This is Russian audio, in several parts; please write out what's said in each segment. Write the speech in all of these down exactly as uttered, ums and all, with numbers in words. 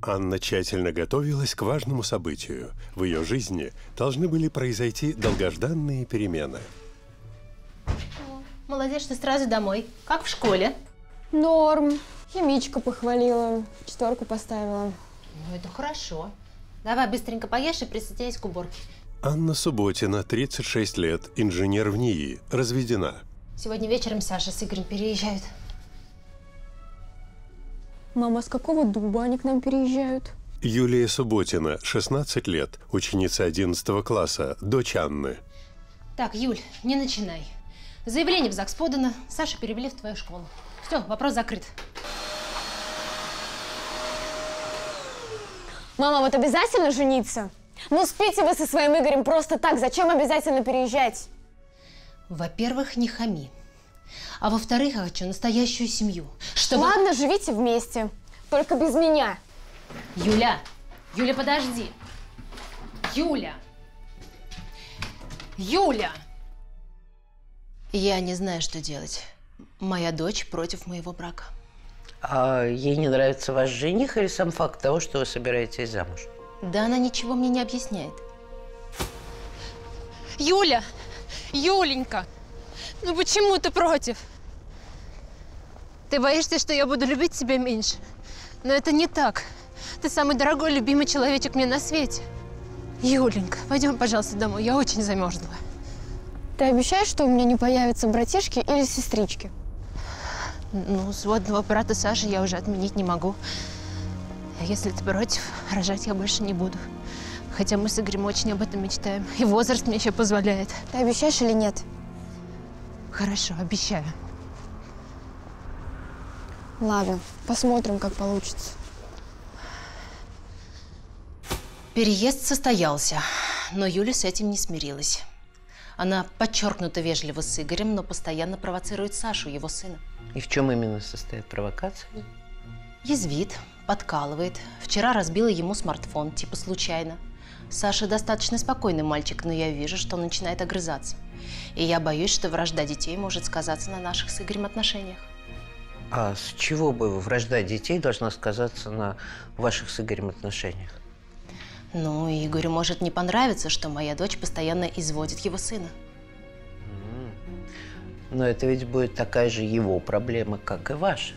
Анна тщательно готовилась к важному событию. В ее жизни должны были произойти долгожданные перемены. Молодец, ты сразу домой. Как в школе? Норм. Химичка похвалила, четверку поставила. Ну, это хорошо. Давай быстренько поешь и присоединяйся к уборке. Анна Субботина, тридцать шесть лет, инженер в НИИ, разведена. Сегодня вечером Саша с Игорем переезжают. Мама, с какого дуба они к нам переезжают? Юлия Субботина, шестнадцать лет, ученица одиннадцатого класса, дочь Анны. Так, Юль, не начинай. Заявление в ЗАГС подано, Сашу перевели в твою школу. Все, вопрос закрыт. Мама, вот обязательно жениться? Ну спите вы со своим Игорем просто так, зачем обязательно переезжать? Во-первых, не хами. А во-вторых, я хочу настоящую семью, чтобы… Ладно, живите вместе. Только без меня. Юля! Юля, подожди! Юля! Юля! Я не знаю, что делать. Моя дочь против моего брака. А ей не нравится ваш жених или сам факт того, что вы собираетесь замуж? Да она ничего мне не объясняет. Юля! Юленька! Ну почему ты против? Ты боишься, что я буду любить тебя меньше? Но это не так. Ты самый дорогой, любимый человечек мне на свете. Юленька, пойдем, пожалуйста, домой. Я очень замерзла. Ты обещаешь, что у меня не появятся братишки или сестрички? Ну, сводного брата Саши я уже отменить не могу. Если ты против, рожать я больше не буду. Хотя мы с Игорем очень об этом мечтаем. И возраст мне еще позволяет. Ты обещаешь или нет? Хорошо, обещаю. Ладно, посмотрим, как получится. Переезд состоялся, но Юля с этим не смирилась. Она подчеркнуто вежлива с Игорем, но постоянно провоцирует Сашу, его сына. И в чем именно состоит провокация? Язвит, подкалывает. Вчера разбила ему смартфон, типа случайно. Саша достаточно спокойный мальчик, но я вижу, что он начинает огрызаться. И я боюсь, что вражда детей может сказаться на наших с Игорем отношениях. А с чего бы вражда детей должна сказаться на ваших с Игорем отношениях? Ну, Игорю может не понравиться, что моя дочь постоянно изводит его сына. Но это ведь будет такая же его проблема, как и ваша.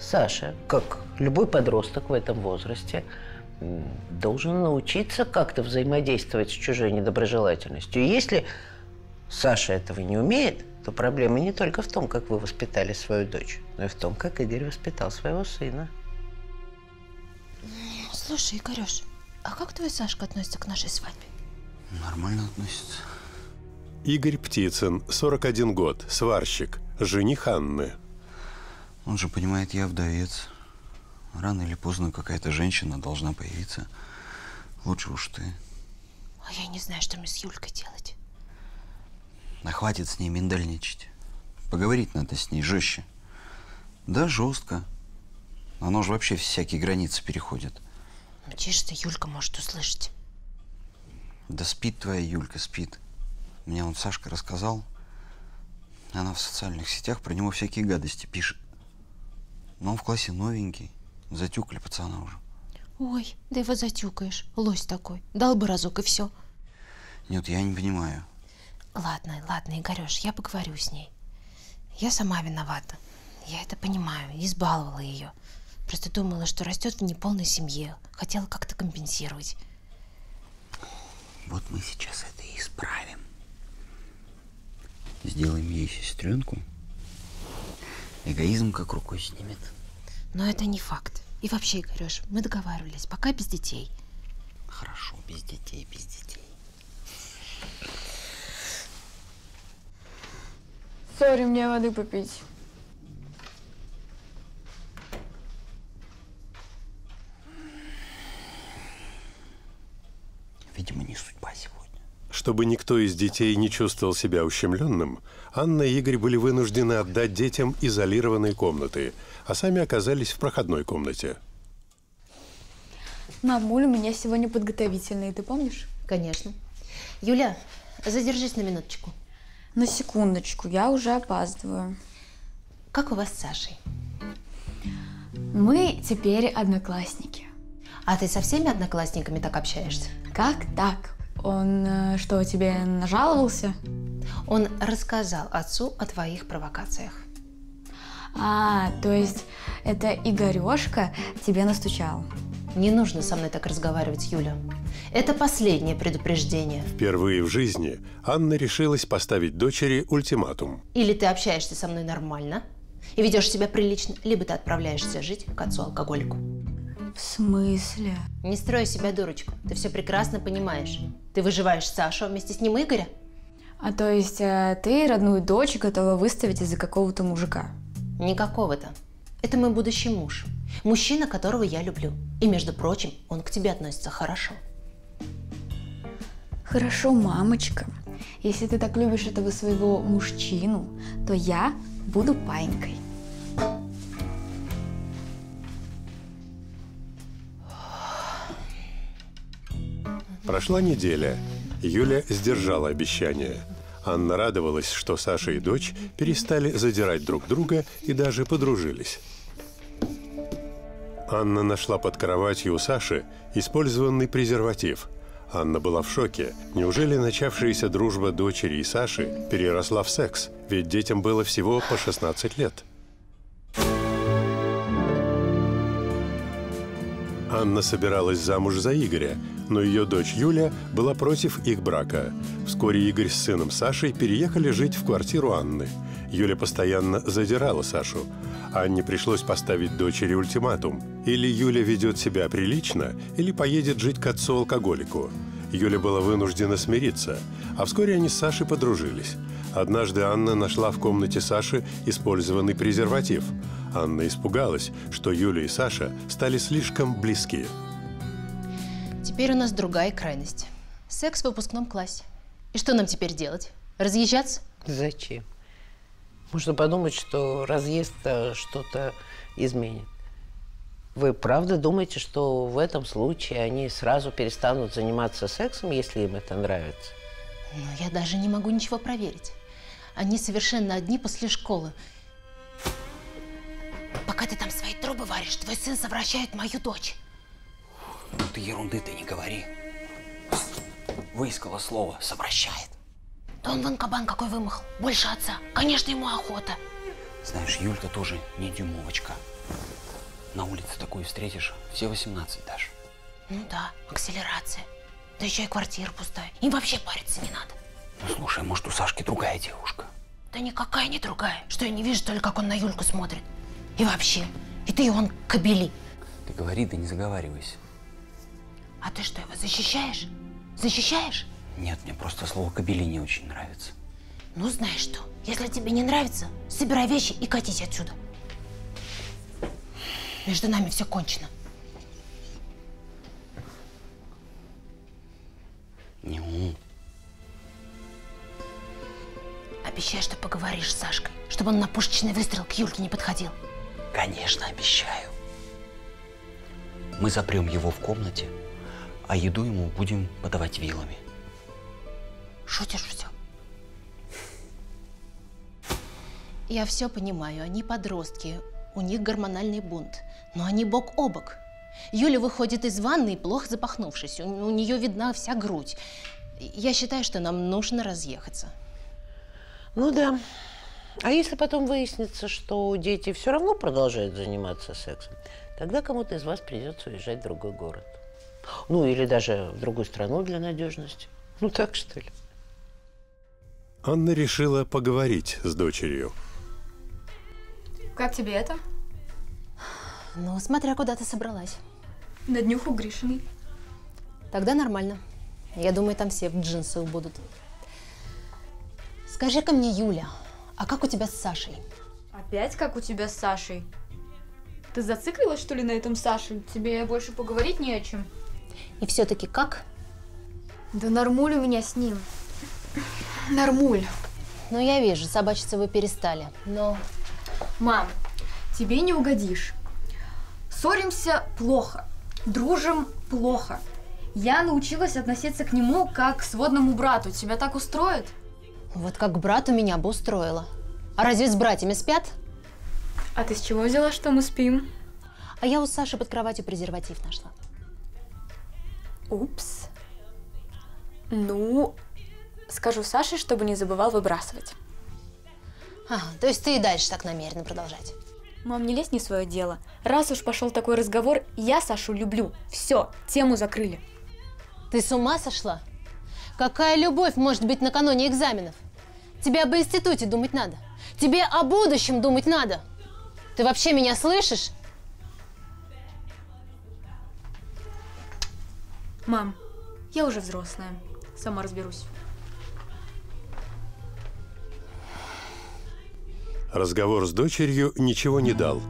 Саша, как любой подросток в этом возрасте, должен научиться как-то взаимодействовать с чужой недоброжелательностью. И если Саша этого не умеет, то проблема не только в том, как вы воспитали свою дочь, но и в том, как Игорь воспитал своего сына. Слушай, Игорёш, а как твой Сашка относится к нашей свадьбе? Нормально относится. Игорь Птицын, сорок один год, сварщик, жених Анны. Он же понимает, я вдовец. Рано или поздно какая-то женщина должна появиться. Лучше уж ты. А я не знаю, что мне с Юлькой делать. А хватит с ней миндальничать. Поговорить надо с ней жестче. Да, жестко. Она же вообще всякие границы переходит. Ну, тише ты, Юлька может услышать. Да спит твоя Юлька, спит. Мне он Сашка рассказал. Она в социальных сетях про него всякие гадости пишет. Но он в классе новенький. Затюкали пацана уже. Ой, да его затюкаешь. Лось такой. Дал бы разок и все. Нет, я не понимаю. Ладно, ладно, Игорёш, я поговорю с ней. Я сама виновата. Я это понимаю. Избаловала ее. Просто думала, что растет в неполной семье. Хотела как-то компенсировать. Вот мы сейчас это и исправим. Сделаем ей сестренку. Эгоизм как рукой снимет. Но это не факт. И вообще, Игорёш, мы договаривались, пока без детей. Хорошо, без детей, без детей. Сори, мне воды попить. Видимо, не судьба сегодня. Чтобы никто из детей не чувствовал себя ущемленным, Анна и Игорь были вынуждены отдать детям изолированные комнаты, а сами оказались в проходной комнате. Мамуль, у меня сегодня подготовительные, ты помнишь? Конечно. Юля, задержись на минуточку. На секундочку, я уже опаздываю. Как у вас с Сашей? Мы теперь одноклассники. А ты со всеми одноклассниками так общаешься? Как так? Он что, тебе нажаловался? Он рассказал отцу о твоих провокациях. А, то есть это Игорёшка тебе настучал? Не нужно со мной так разговаривать, Юля. Это последнее предупреждение. Впервые в жизни Анна решилась поставить дочери ультиматум. Или ты общаешься со мной нормально и ведешь себя прилично, либо ты отправляешься жить к отцу-алкоголику. В смысле? Не строй себя, дурочку. Ты все прекрасно понимаешь. Ты выживаешь Сашу, а вместе с ним Игоря. А то есть ты родную дочь готова выставить из-за какого-то мужика? Никакого-то. Это мой будущий муж. Мужчина, которого я люблю. И, между прочим, он к тебе относится хорошо. Хорошо, мамочка. Если ты так любишь этого своего мужчину, то я буду паинькой. Прошла неделя. Юля сдержала обещание. Анна радовалась, что Саша и дочь перестали задирать друг друга и даже подружились. Анна нашла под кроватью у Саши использованный презерватив. Анна была в шоке. Неужели начавшаяся дружба дочери и Саши переросла в секс? Ведь детям было всего по шестнадцать лет. Анна собиралась замуж за Игоря, но ее дочь Юля была против их брака. Вскоре Игорь с сыном Сашей переехали жить в квартиру Анны. Юля постоянно задирала Сашу. Анне пришлось поставить дочери ультиматум. Или Юля ведет себя прилично, или поедет жить к отцу-алкоголику. Юля была вынуждена смириться, а вскоре они с Сашей подружились. Однажды Анна нашла в комнате Саши использованный презерватив. Анна испугалась, что Юля и Саша стали слишком близки. Теперь у нас другая крайность. Секс в выпускном классе. И что нам теперь делать? Разъезжаться? Зачем? Можно подумать, что разъезд что-то изменит. Вы правда думаете, что в этом случае они сразу перестанут заниматься сексом, если им это нравится? Ну, я даже не могу ничего проверить. Они совершенно одни после школы. Пока ты там свои трубы варишь, твой сын совращает мою дочь. Ну ты ерунды-то не говори. Выискала слово «совращает». Да он вон кабан какой вымахал, больше отца. Конечно, ему охота. Знаешь, Юлька тоже не дюймовочка. На улице такую встретишь, все восемнадцать дашь. Ну да, акселерация. Да еще и квартира пустая. Им вообще париться не надо. Ну слушай, может, у Сашки другая девушка? Да никакая не другая. Что я не вижу, только как он на Юльку смотрит. И вообще, и ты, и он кобели. Ты говори, да не заговаривайся. А ты что, его защищаешь? Защищаешь? Нет, мне просто слово «кобели» не очень нравится. Ну, знаешь что, если тебе не нравится, собирай вещи и катись отсюда. Между нами все кончено. Не-у. Обещай, что поговоришь с Сашкой, чтобы он на пушечный выстрел к Юльке не подходил. Конечно, обещаю. Мы запрем его в комнате, а еду ему будем подавать вилами. Шутишь все? Я все понимаю, они подростки, у них гормональный бунт, но они бок о бок. Юля выходит из ванной, плохо запахнувшись, у, у нее видна вся грудь. Я считаю, что нам нужно разъехаться. Ну да. А если потом выяснится, что дети все равно продолжают заниматься сексом, тогда кому-то из вас придется уезжать в другой город. Ну, или даже в другую страну для надежности. Ну, так что ли? Анна решила поговорить с дочерью. Как тебе это? Ну, смотря куда ты собралась. На днюху Гришиной. Тогда нормально. Я думаю, там все в джинсах будут. Скажи-ка мне, Юля, а как у тебя с Сашей? Опять как у тебя с Сашей? Ты зациклилась, что ли, на этом Саше? Тебе больше поговорить не о чем. И все-таки как? Да нормуль у меня с ним. Нормуль. Ну, я вижу, собачиться вы перестали, но… Мам, тебе не угодишь. Ссоримся плохо, дружим плохо. Я научилась относиться к нему как к сводному брату. Тебя так устроит? Вот как брат у меня бы устроило. А разве с братьями спят? А ты с чего взяла, что мы спим? А я у Саши под кроватью презерватив нашла. Упс. Ну, скажу Саше, чтобы не забывал выбрасывать. А, то есть ты и дальше так намерена продолжать? Мам, не лезь не в свое дело. Раз уж пошел такой разговор, я Сашу люблю. Все, тему закрыли. Ты с ума сошла? Какая любовь может быть накануне экзаменов? Тебе об институте думать надо. Тебе о будущем думать надо. Ты вообще меня слышишь? Мам, я уже взрослая. Сама разберусь. Разговор с дочерью ничего не дал.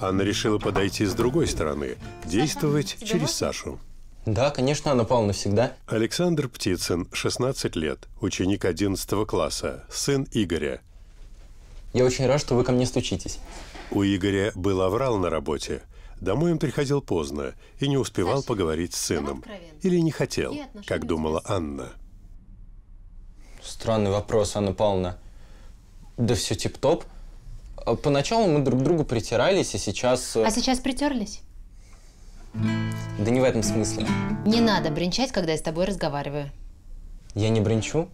Анна решила подойти с другой стороны, действовать через Сашу. Да, конечно, она Павловна навсегда. Александр Птицын, шестнадцать лет, ученик одиннадцатого класса, сын Игоря. Я очень рад, что вы ко мне стучитесь. У Игоря был аврал на работе. Домой он приходил поздно и не успевал Саша, поговорить с сыном. Или не хотел, как думала Анна. Странный вопрос, Анна Павловна. Да все тип-топ. Поначалу мы друг к другу притирались, и сейчас… А сейчас притерлись? Да не в этом смысле. Не надо бренчать, когда я с тобой разговариваю. Я не бренчу.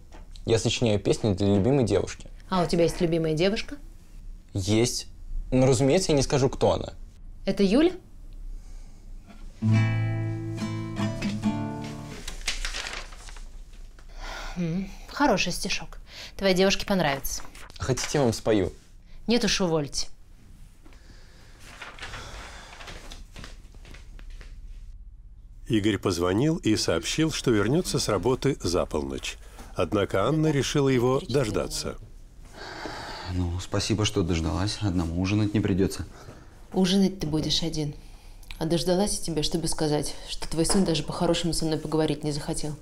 Я сочиняю песни для любимой девушки. А у тебя есть любимая девушка? Есть. Но, разумеется, я не скажу, кто она. Это Юля? Хороший стишок. Твоей девушке понравится. Хотите, я вам спою? Нет уж, увольте. Игорь позвонил и сообщил, что вернется с работы за полночь. Однако Анна решила его дождаться. Ну, спасибо, что дождалась. Одному ужинать не придется. Ужинать ты будешь один. А дождалась я тебя, чтобы сказать, что твой сын даже по-хорошему со мной поговорить не захотел.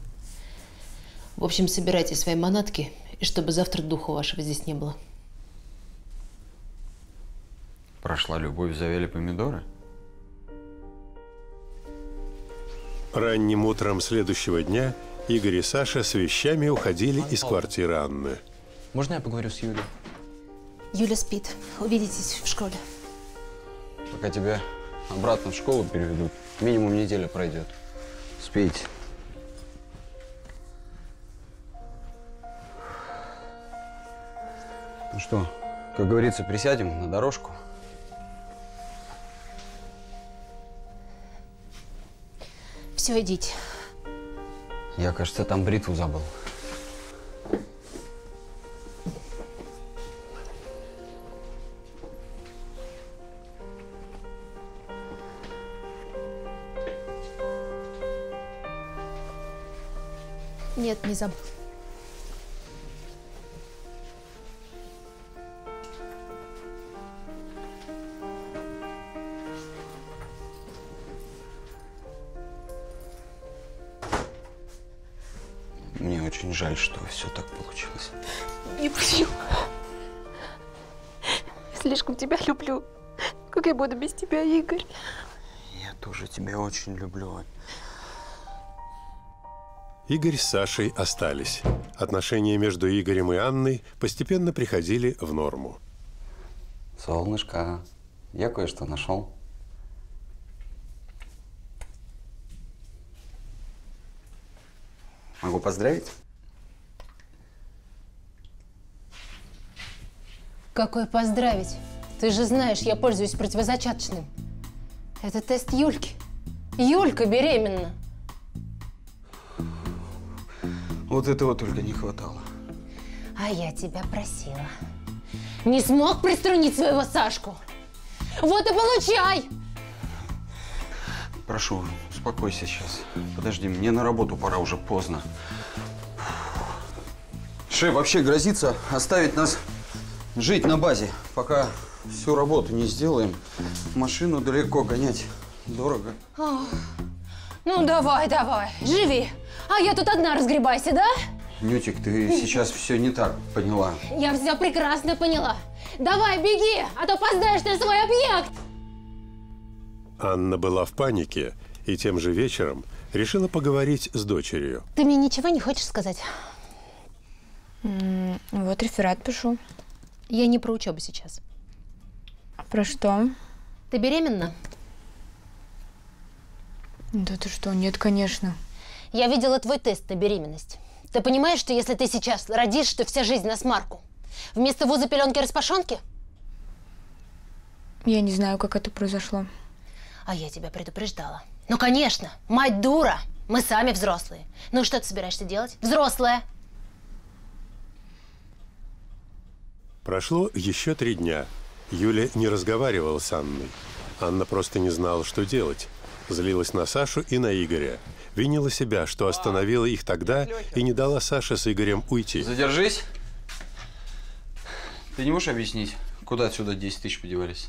В общем, собирайте свои манатки, и чтобы завтра духа вашего здесь не было. Прошла любовь, завяли помидоры? Ранним утром следующего дня Игорь и Саша с вещами уходили Антон. из квартиры Анны. Можно я поговорю с Юлей? Юля спит. Увидитесь в школе. Пока тебя обратно в школу переведут, минимум неделя пройдет. Спите. Ну что, как говорится, присядем на дорожку. Все, идите. Я, кажется, там бритву забыл. Нет, не забыл. Мне очень жаль, что все так получилось. Не хочу. Слишком тебя люблю. Как я буду без тебя, Игорь? Я тоже тебя очень люблю. Игорь с Сашей остались. Отношения между Игорем и Анной постепенно приходили в норму. Солнышко, я кое-что нашел. Могу поздравить? Какое поздравить? Ты же знаешь, я пользуюсь противозачаточным. Это тест Юльки. Юлька беременна. Вот этого только не хватало. А я тебя просила. Не смог приструнить своего Сашку? Вот и получай! Прошу, успокойся сейчас. Подожди, мне на работу пора, уже поздно. Шеф вообще грозится оставить нас жить на базе. Пока всю работу не сделаем, машину далеко гонять дорого. Ох, ну давай, давай, живи. А я тут одна разгребайся, да? Нютик, ты сейчас все не так поняла. Я все прекрасно поняла. Давай, беги, а то опоздаешь на свой объект. Анна была в панике и тем же вечером решила поговорить с дочерью. Ты мне ничего не хочешь сказать? М-м, вот реферат пишу. Я не про учебу сейчас. Про что? Ты беременна? Да ты что, нет, конечно. Я видела твой тест на беременность. Ты понимаешь, что если ты сейчас родишь, то вся жизнь на смарку? Вместо вуза пеленки-распашонки? Я не знаю, как это произошло. А я тебя предупреждала. Ну, конечно, мать дура. Мы сами взрослые. Ну, что ты собираешься делать? Взрослая. Прошло еще три дня. Юля не разговаривала с Анной. Анна просто не знала, что делать. Злилась на Сашу и на Игоря. Винила себя, что остановила их тогда и не дала Саше с Игорем уйти. Задержись. Ты не можешь объяснить, куда отсюда десять тысяч подевались?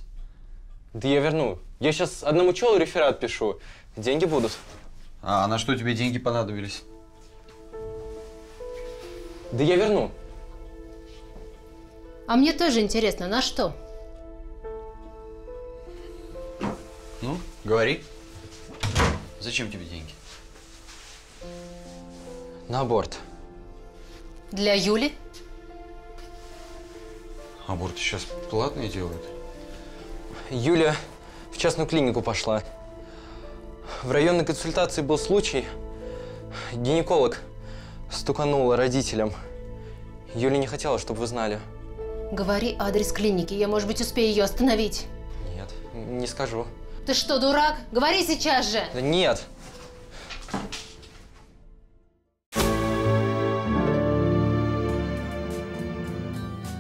Да я верну. Я сейчас одному челу реферат пишу. Деньги будут. А на что тебе деньги понадобились? Да я верну. А мне тоже интересно, на что? Ну, говори. Зачем тебе деньги? На аборт. Для Юли? Аборт сейчас платные делают. Юля в частную клинику пошла. В районной консультации был случай. Гинеколог стуканула родителям. Юля не хотела, чтобы вы знали. Говори адрес клиники. Я, может быть, успею ее остановить. Нет, не скажу. Ты что, дурак? Говори сейчас же! Да нет!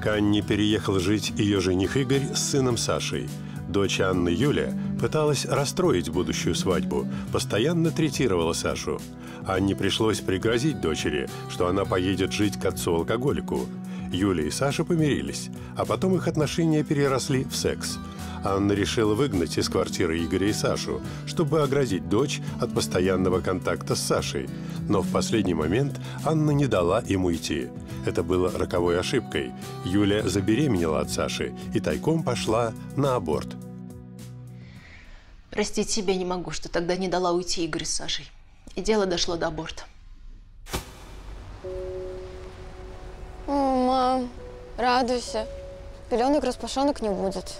К Анне переехал жить ее жених Игорь с сыном Сашей. Дочь Анны, Юля, пыталась расстроить будущую свадьбу, постоянно третировала Сашу. Анне пришлось пригрозить дочери, что она поедет жить к отцу-алкоголику. Юля и Саша помирились, а потом их отношения переросли в секс. Анна решила выгнать из квартиры Игоря и Сашу, чтобы оградить дочь от постоянного контакта с Сашей. Но в последний момент Анна не дала им уйти. Это было роковой ошибкой. Юля забеременела от Саши и тайком пошла на аборт. Простить себя не могу, что тогда не дала уйти Игорю с Сашей. И дело дошло до аборта. Мам, радуйся. Пеленок распашонок не будет.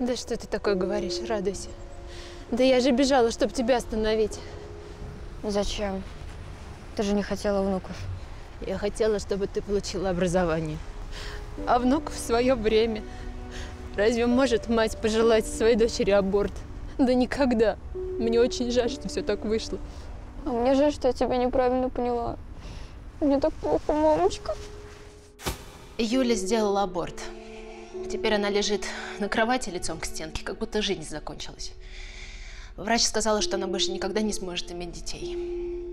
Да что ты такое говоришь, радуйся. Да я же бежала, чтобы тебя остановить. Зачем? Ты же не хотела внуков. Я хотела, чтобы ты получила образование. А внук в свое время. Разве может мать пожелать своей дочери аборт? Да никогда. Мне очень жаль, что все так вышло. А мне жаль, что я тебя неправильно поняла. Мне так плохо, мамочка. Юля сделала аборт. Теперь она лежит на кровати лицом к стенке, как будто жизнь закончилась. Врач сказала, что она больше никогда не сможет иметь детей.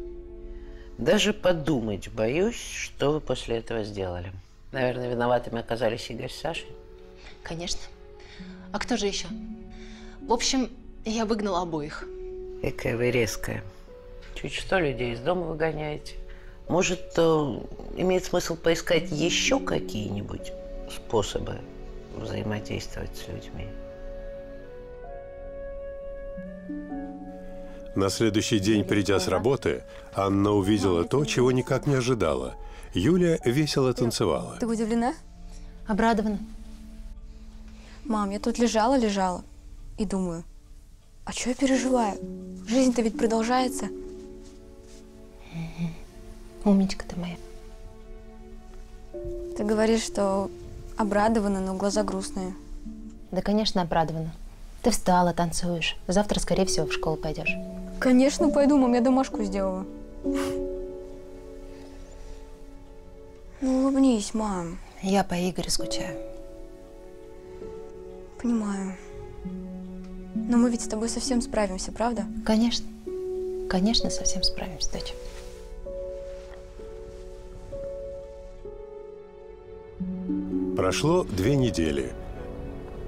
Даже подумать боюсь, что вы после этого сделали. Наверное, виноватыми оказались Игорь с Сашей. Конечно. А кто же еще? В общем, я выгнала обоих. Экая вы резкая. Чуть что людей из дома выгоняете. Может, имеет смысл поискать еще какие-нибудь способы взаимодействовать с людьми. На следующий день, придя с работы, Анна увидела то, чего никак не ожидала. Юля весело танцевала. Ты удивлена? Обрадована. Мам, я тут лежала-лежала и думаю, а что я переживаю? Жизнь-то ведь продолжается. Угу. Умничка ты моя. Ты говоришь, что обрадована, но глаза грустные. Да, конечно, обрадована. Ты встала, танцуешь. Завтра, скорее всего, в школу пойдешь. Конечно, пойду, мам, я домашку сделала. Ну, улыбнись, мам. Я по Игорю скучаю. Понимаю. Но мы ведь с тобой совсем справимся, правда? Конечно. Конечно, совсем справимся, дочь. Прошло две недели.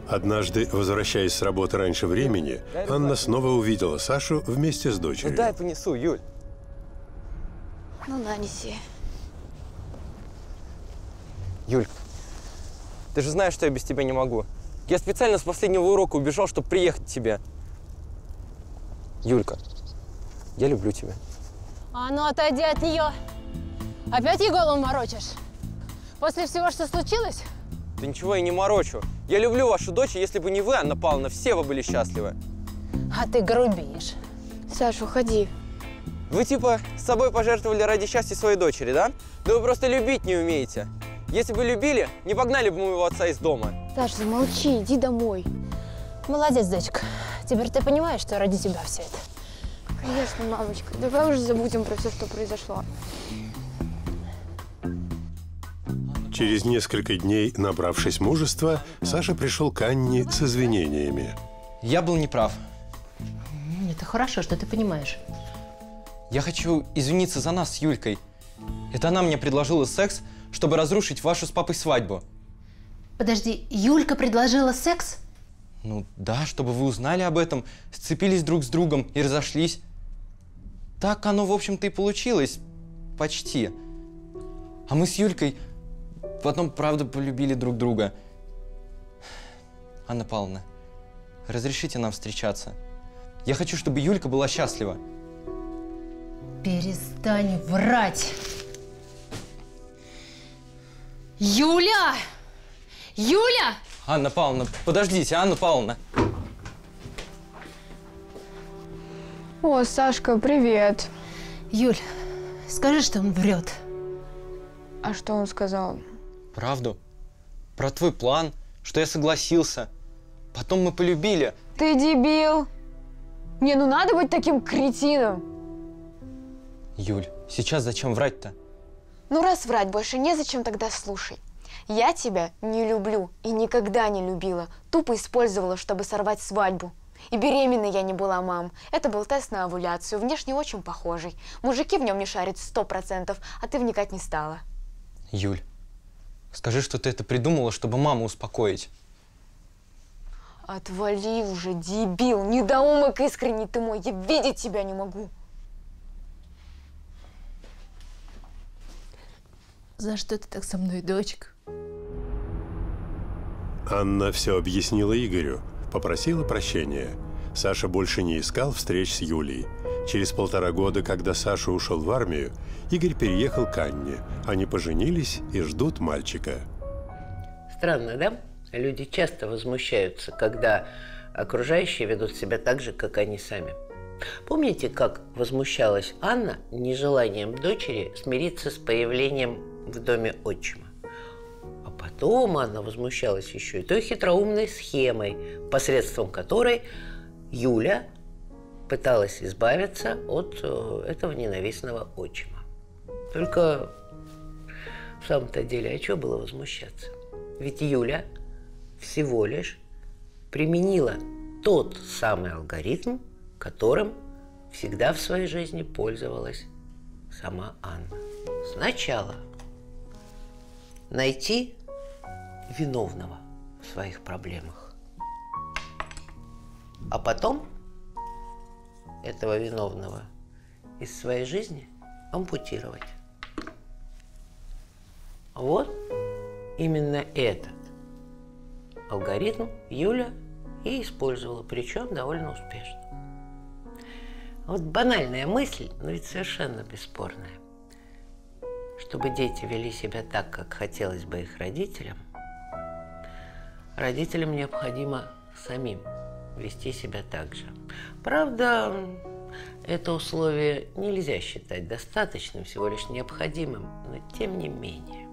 Однажды, возвращаясь с работы раньше времени, Анна снова увидела Сашу вместе с дочерью. Ну, дай понесу, Юль. Ну, на, неси. Юль, ты же знаешь, что я без тебя не могу. Я специально с последнего урока убежал, чтобы приехать к тебе. Юлька, я люблю тебя. А ну, отойди от нее. Опять ей голову морочишь? После всего, что случилось? Да ничего я не морочу. Я люблю вашу дочь, и если бы не вы, Анна Павловна, все вы были счастливы. А ты грубишь. Саша, уходи. Вы типа с собой пожертвовали ради счастья своей дочери, да? Да вы просто любить не умеете. Если бы любили, не погнали бы моего отца из дома. Саш, замолчи, иди домой. Молодец, дочка. Теперь ты понимаешь, что ради тебя все это. Конечно, мамочка. Давай уже забудем про все, что произошло. Через несколько дней, набравшись мужества, Саша пришел к Анне с извинениями. Я был неправ. Это хорошо, что ты понимаешь. Я хочу извиниться за нас с Юлькой. Это она мне предложила секс, чтобы разрушить вашу с папой свадьбу. Подожди, Юлька предложила секс? Ну да, чтобы вы узнали об этом, сцепились друг с другом и разошлись. Так оно, в общем-то, и получилось. Почти. А мы с Юлькой потом, правда, полюбили друг друга. Анна Павловна, разрешите нам встречаться? Я хочу, чтобы Юлька была счастлива. Перестань врать! Юля! Юля! Анна Павловна, подождите, Анна Павловна. О, Сашка, привет. Юль, скажи, что он врет. А что он сказал? Правду. Про твой план, что я согласился. Потом мы полюбили. Ты дебил! Не, ну надо быть таким кретином. Юль, сейчас зачем врать-то? Ну раз врать больше незачем, тогда слушай. Я тебя не люблю и никогда не любила. Тупо использовала, чтобы сорвать свадьбу. И беременной я не была, мам. Это был тест на овуляцию, внешне очень похожий. Мужики в нем не шарят сто процентов, а ты вникать не стала. Юль, скажи, что ты это придумала, чтобы маму успокоить. Отвали уже, дебил, недоумок искренний ты мой, я видеть тебя не могу. За что ты так со мной, дочка? Анна все объяснила Игорю, попросила прощения. Саша больше не искал встреч с Юлей. Через полтора года, когда Саша ушел в армию, Игорь переехал к Анне. Они поженились и ждут мальчика. Странно, да? Люди часто возмущаются, когда окружающие ведут себя так же, как они сами. Помните, как возмущалась Анна нежеланием дочери смириться с появлением в доме отчима? А потом Анна возмущалась еще и той хитроумной схемой, посредством которой Юля пыталась избавиться от этого ненавистного отчима. Только в самом-то деле, а чего было возмущаться? Ведь Юля всего лишь применила тот самый алгоритм, которым всегда в своей жизни пользовалась сама Анна. Сначала найти виновного в своих проблемах, а потом этого виновного из своей жизни ампутировать. Вот именно это алгоритм Юля и использовала, причем довольно успешно. Вот банальная мысль, но ведь совершенно бесспорная. Чтобы дети вели себя так, как хотелось бы их родителям, родителям необходимо самим вести себя так же. Правда, это условие нельзя считать достаточным, всего лишь необходимым, но тем не менее.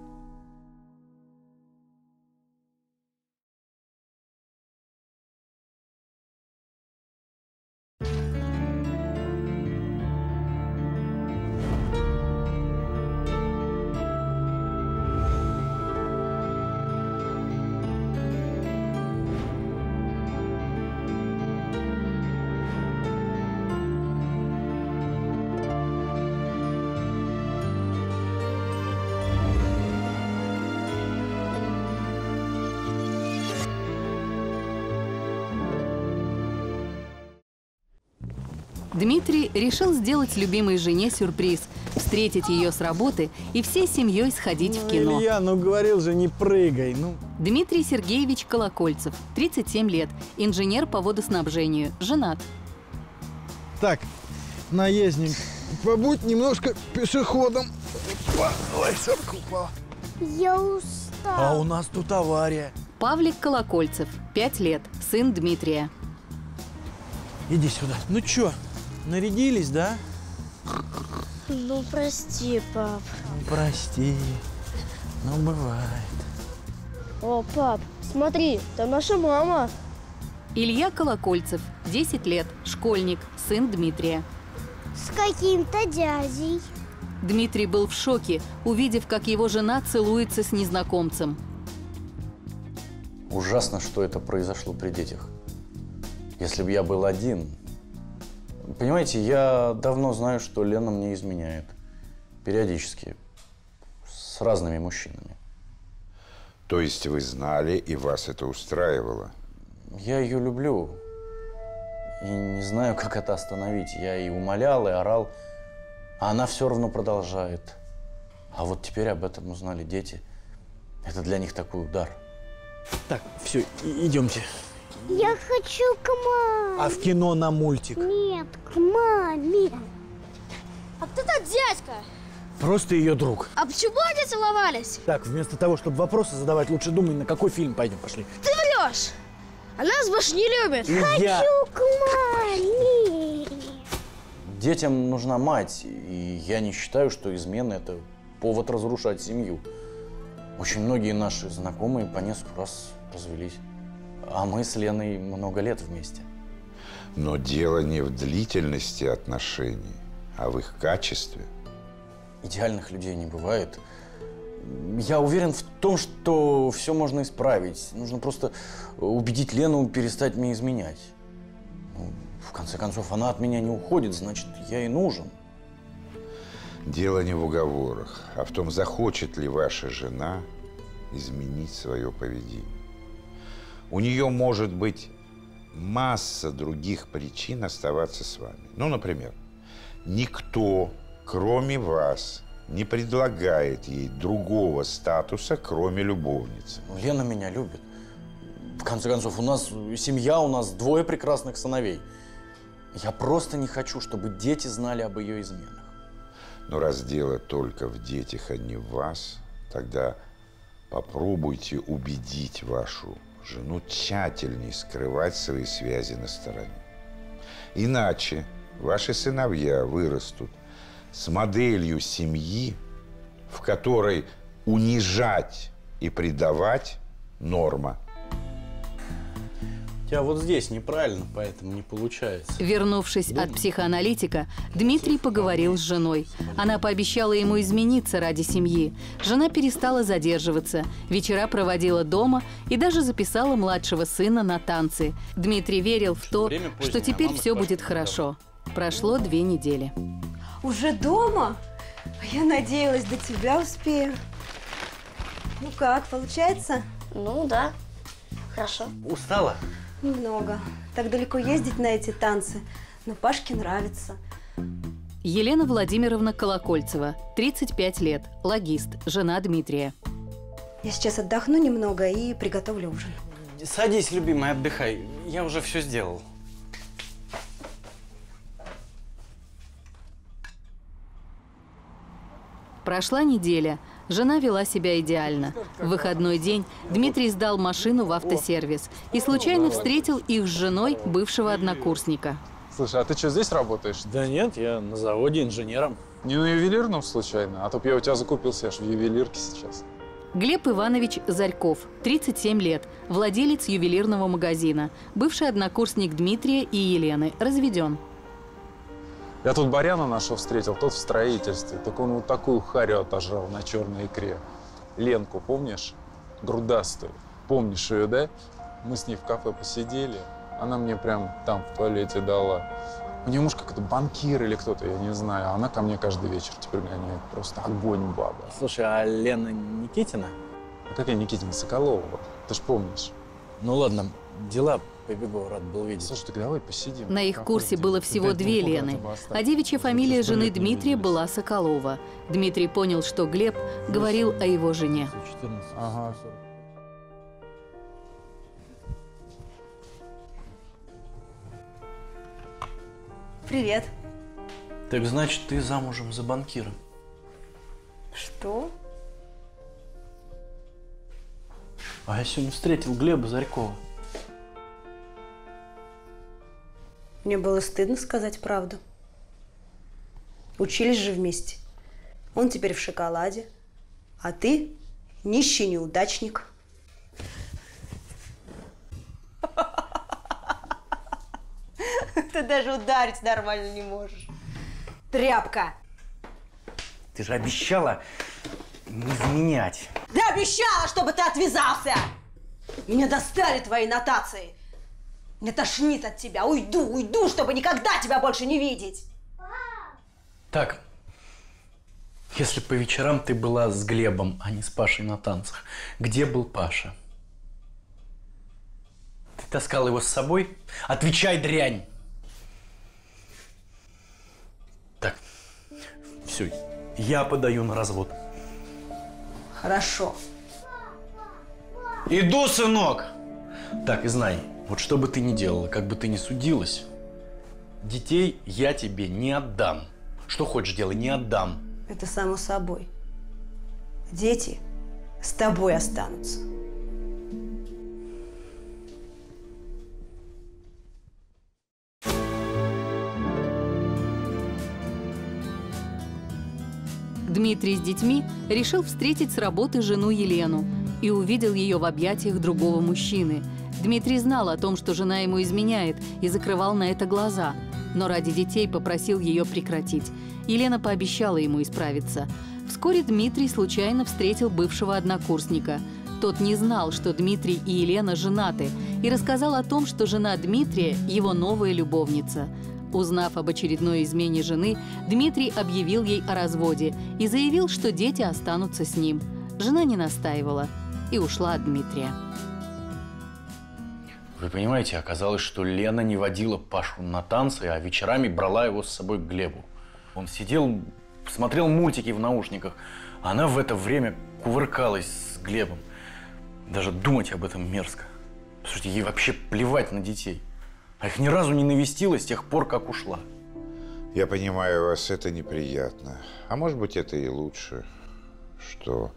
Дмитрий решил сделать любимой жене сюрприз, встретить ее с работы и всей семьей сходить ну, в кино. Илья, ну говорил же, не прыгай, ну. Дмитрий Сергеевич Колокольцев, тридцать семь лет, инженер по водоснабжению, женат. Так, наездник, побудь немножко пешеходом. Ой, шапка упала. Я устал. А у нас тут авария. Павлик Колокольцев, пять лет, сын Дмитрия. Иди сюда. Ну чё, нарядились, да? Ну, прости, пап. Ну, прости. Ну, бывает. О, пап, смотри, там наша мама. Илья Колокольцев, десять лет, школьник, сын Дмитрия. С каким-то дядей. Дмитрий был в шоке, увидев, как его жена целуется с незнакомцем. Ужасно, что это произошло при детях. Если бы я был один... Понимаете, я давно знаю, что Лена мне изменяет. Периодически. С разными мужчинами. То есть вы знали, и вас это устраивало? Я ее люблю. И не знаю, как это остановить. Я и умолял, и орал. А она все равно продолжает. А вот теперь об этом узнали дети. Это для них такой удар. Так, все, идемте. Я хочу к маме. А в кино на мультик? Нет, к маме. А кто тот дядька? Просто ее друг. А почему они целовались? Так, вместо того, чтобы вопросы задавать, лучше думай, на какой фильм пойдем, пошли. Ты врешь! Она нас больше не любит. И хочу я... к маме. Детям нужна мать, и я не считаю, что измена – это повод разрушать семью. Очень многие наши знакомые по несколько раз развелись. А мы с Леной много лет вместе. Но дело не в длительности отношений, а в их качестве. Идеальных людей не бывает. Я уверен в том, что все можно исправить. Нужно просто убедить Лену перестать меня изменять. Ну, в конце концов, она от меня не уходит, значит, я ей нужен. Дело не в уговорах, а в том, захочет ли ваша жена изменить свое поведение. У нее может быть масса других причин оставаться с вами. Ну, например, никто, кроме вас, не предлагает ей другого статуса, кроме любовницы. Лена меня любит. В конце концов, у нас семья, у нас двое прекрасных сыновей. Я просто не хочу, чтобы дети знали об ее изменах. Но раз дело только в детях, а не в вас, тогда попробуйте убедить вашу жену тщательнее скрывать свои связи на стороне. Иначе ваши сыновья вырастут с моделью семьи, в которой унижать и предавать норма. У тебя вот здесь неправильно, поэтому не получается. Вернувшись Думаю. от психоаналитика, Дмитрий поговорил с женой. Она пообещала ему измениться ради семьи. Жена перестала задерживаться, вечера проводила дома и даже записала младшего сына на танцы. Дмитрий верил в то, что теперь все будет хорошо. Прошло две недели. Уже дома? Я надеялась, до тебя успею. Ну как, получается? Ну да, хорошо. Устала? Немного. Так далеко ездить на эти танцы, но Пашке нравится. Елена Владимировна Колокольцева, тридцать пять лет, логист, жена Дмитрия. Я сейчас отдохну немного и приготовлю ужин. Садись, любимая, отдыхай. Я уже все сделал. Прошла неделя. Жена вела себя идеально. В выходной день Дмитрий сдал машину в автосервис и случайно встретил их с женой бывшего однокурсника. Слушай, а ты что, здесь работаешь? Да нет, я на заводе инженером. Не на ювелирном случайно? А то б я у тебя закупился, я ж в ювелирке сейчас. Глеб Иванович Зарьков, тридцать семь лет, владелец ювелирного магазина, бывший однокурсник Дмитрия и Елены, разведен. Я тут Баряна нашего встретил, тот в строительстве. Так он вот такую харю отожрал на черной икре. Ленку, помнишь? Грудастую. Помнишь ее, да? Мы с ней в кафе посидели. Она мне прям там в туалете дала. У нее муж как-то банкир или кто-то, я не знаю. Она ко мне каждый вечер теперь гоняет. Просто огонь баба. Слушай, а Лена Никитина? А какая Никитина? Соколова. Ты ж помнишь. Ну ладно, дела... Побегу, рад был видеть. Слушай, так давай посидим. На их курсе было всего две Лены, а девичья фамилия жены Дмитрия была Соколова. Дмитрий понял, что Глеб говорил о его жене. Ага. Привет. Так значит, ты замужем за банкиром? Что? А я сегодня встретил Глеба Зарькова. Мне было стыдно сказать правду. Учились же вместе. Он теперь в шоколаде, а ты нищий неудачник. Ты даже ударить нормально не можешь. Тряпка! Ты же обещала не изменять. Да обещала, чтобы ты отвязался! Меня достали твои нотации. Меня тошнит от тебя. Уйду, уйду, чтобы никогда тебя больше не видеть. Так, если по вечерам ты была с Глебом, а не с Пашей на танцах, где был Паша? Ты таскал его с собой? Отвечай, дрянь! Так, все, я подаю на развод. Хорошо. Иду, сынок! Так, и знай, вот что бы ты ни делала, как бы ты ни судилась, детей я тебе не отдам. Что хочешь делай, не отдам. Это само собой. Дети с тобой останутся. Дмитрий с детьми решил встретить с работы жену Елену и увидел ее в объятиях другого мужчины. Дмитрий знал о том, что жена ему изменяет, и закрывал на это глаза. Но ради детей попросил ее прекратить. Елена пообещала ему исправиться. Вскоре Дмитрий случайно встретил бывшего однокурсника. Тот не знал, что Дмитрий и Елена женаты, и рассказал о том, что жена Дмитрия – его новая любовница. Узнав об очередной измене жены, Дмитрий объявил ей о разводе и заявил, что дети останутся с ним. Жена не настаивала и ушла от Дмитрия. Вы понимаете, оказалось, что Лена не водила Пашу на танцы, а вечерами брала его с собой к Глебу. Он сидел, смотрел мультики в наушниках, а она в это время кувыркалась с Глебом. Даже думать об этом мерзко. Слушайте, ей вообще плевать на детей. А их ни разу не навестила с тех пор, как ушла. Я понимаю вас, это неприятно. А может быть, это и лучше, что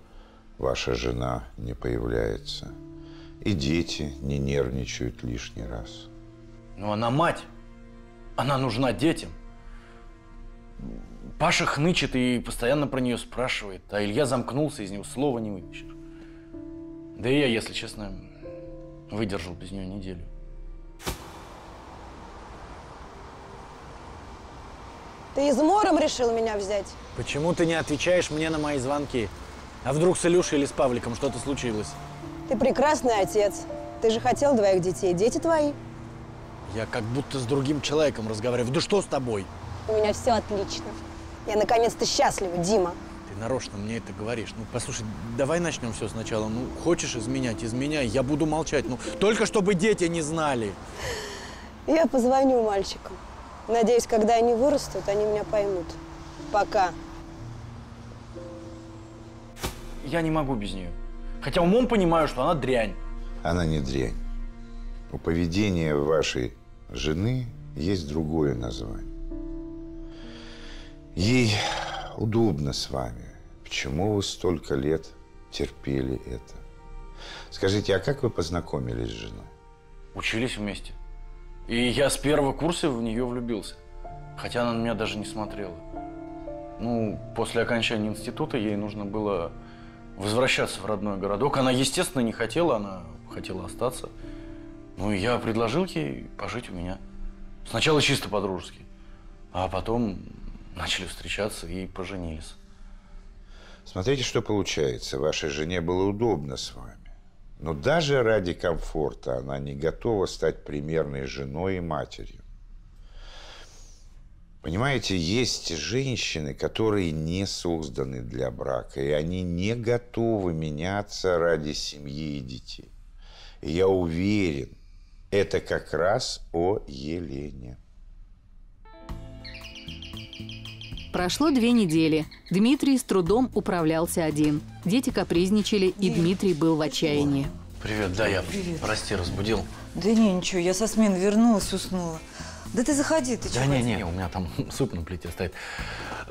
ваша жена не появляется. И дети не нервничают лишний раз. Ну, она мать. Она нужна детям. Паша хнычет и постоянно про нее спрашивает. А Илья замкнулся, из него слова не вытащишь. Да и я, если честно, выдержал без нее неделю. Ты измором решил меня взять? Почему ты не отвечаешь мне на мои звонки? А вдруг с Илюшей или с Павликом что-то случилось? Ты прекрасный отец. Ты же хотел двоих детей. Дети твои. Я как будто с другим человеком разговариваю. Да что с тобой? У меня все отлично. Я наконец-то счастлива, Дима. Ты нарочно мне это говоришь. Ну, послушай, давай начнем все сначала. Ну, хочешь изменять, изменяй. Я буду молчать. Ну, только чтобы дети не знали. Я позвоню мальчикам. Надеюсь, когда они вырастут, они меня поймут. Пока. Я не могу без нее. Хотя умом понимаю, что она дрянь. Она не дрянь. У поведения вашей жены есть другое название. Ей удобно с вами. Почему вы столько лет терпели это? Скажите, а как вы познакомились с женой? Учились вместе. И я с первого курса в нее влюбился. Хотя она на меня даже не смотрела. Ну, после окончания института ей нужно было возвращаться в родной городок. Она, естественно, не хотела, она хотела остаться. Ну, и я предложил ей пожить у меня. Сначала чисто по-дружески, а потом начали встречаться и поженились. Смотрите, что получается. Вашей жене было удобно с вами. Но даже ради комфорта она не готова стать примерной женой и матерью. Понимаете, есть женщины, которые не созданы для брака, и они не готовы меняться ради семьи и детей. И я уверен, это как раз о Елене. Прошло две недели. Дмитрий с трудом управлялся один. Дети капризничали, и Дмитрий был в отчаянии. Привет, да, я, Привет. прости, разбудил. Да не, ничего, я со смены вернулась, уснула. Да ты заходи, ты чего? Да не, не, у меня там суп на плите стоит.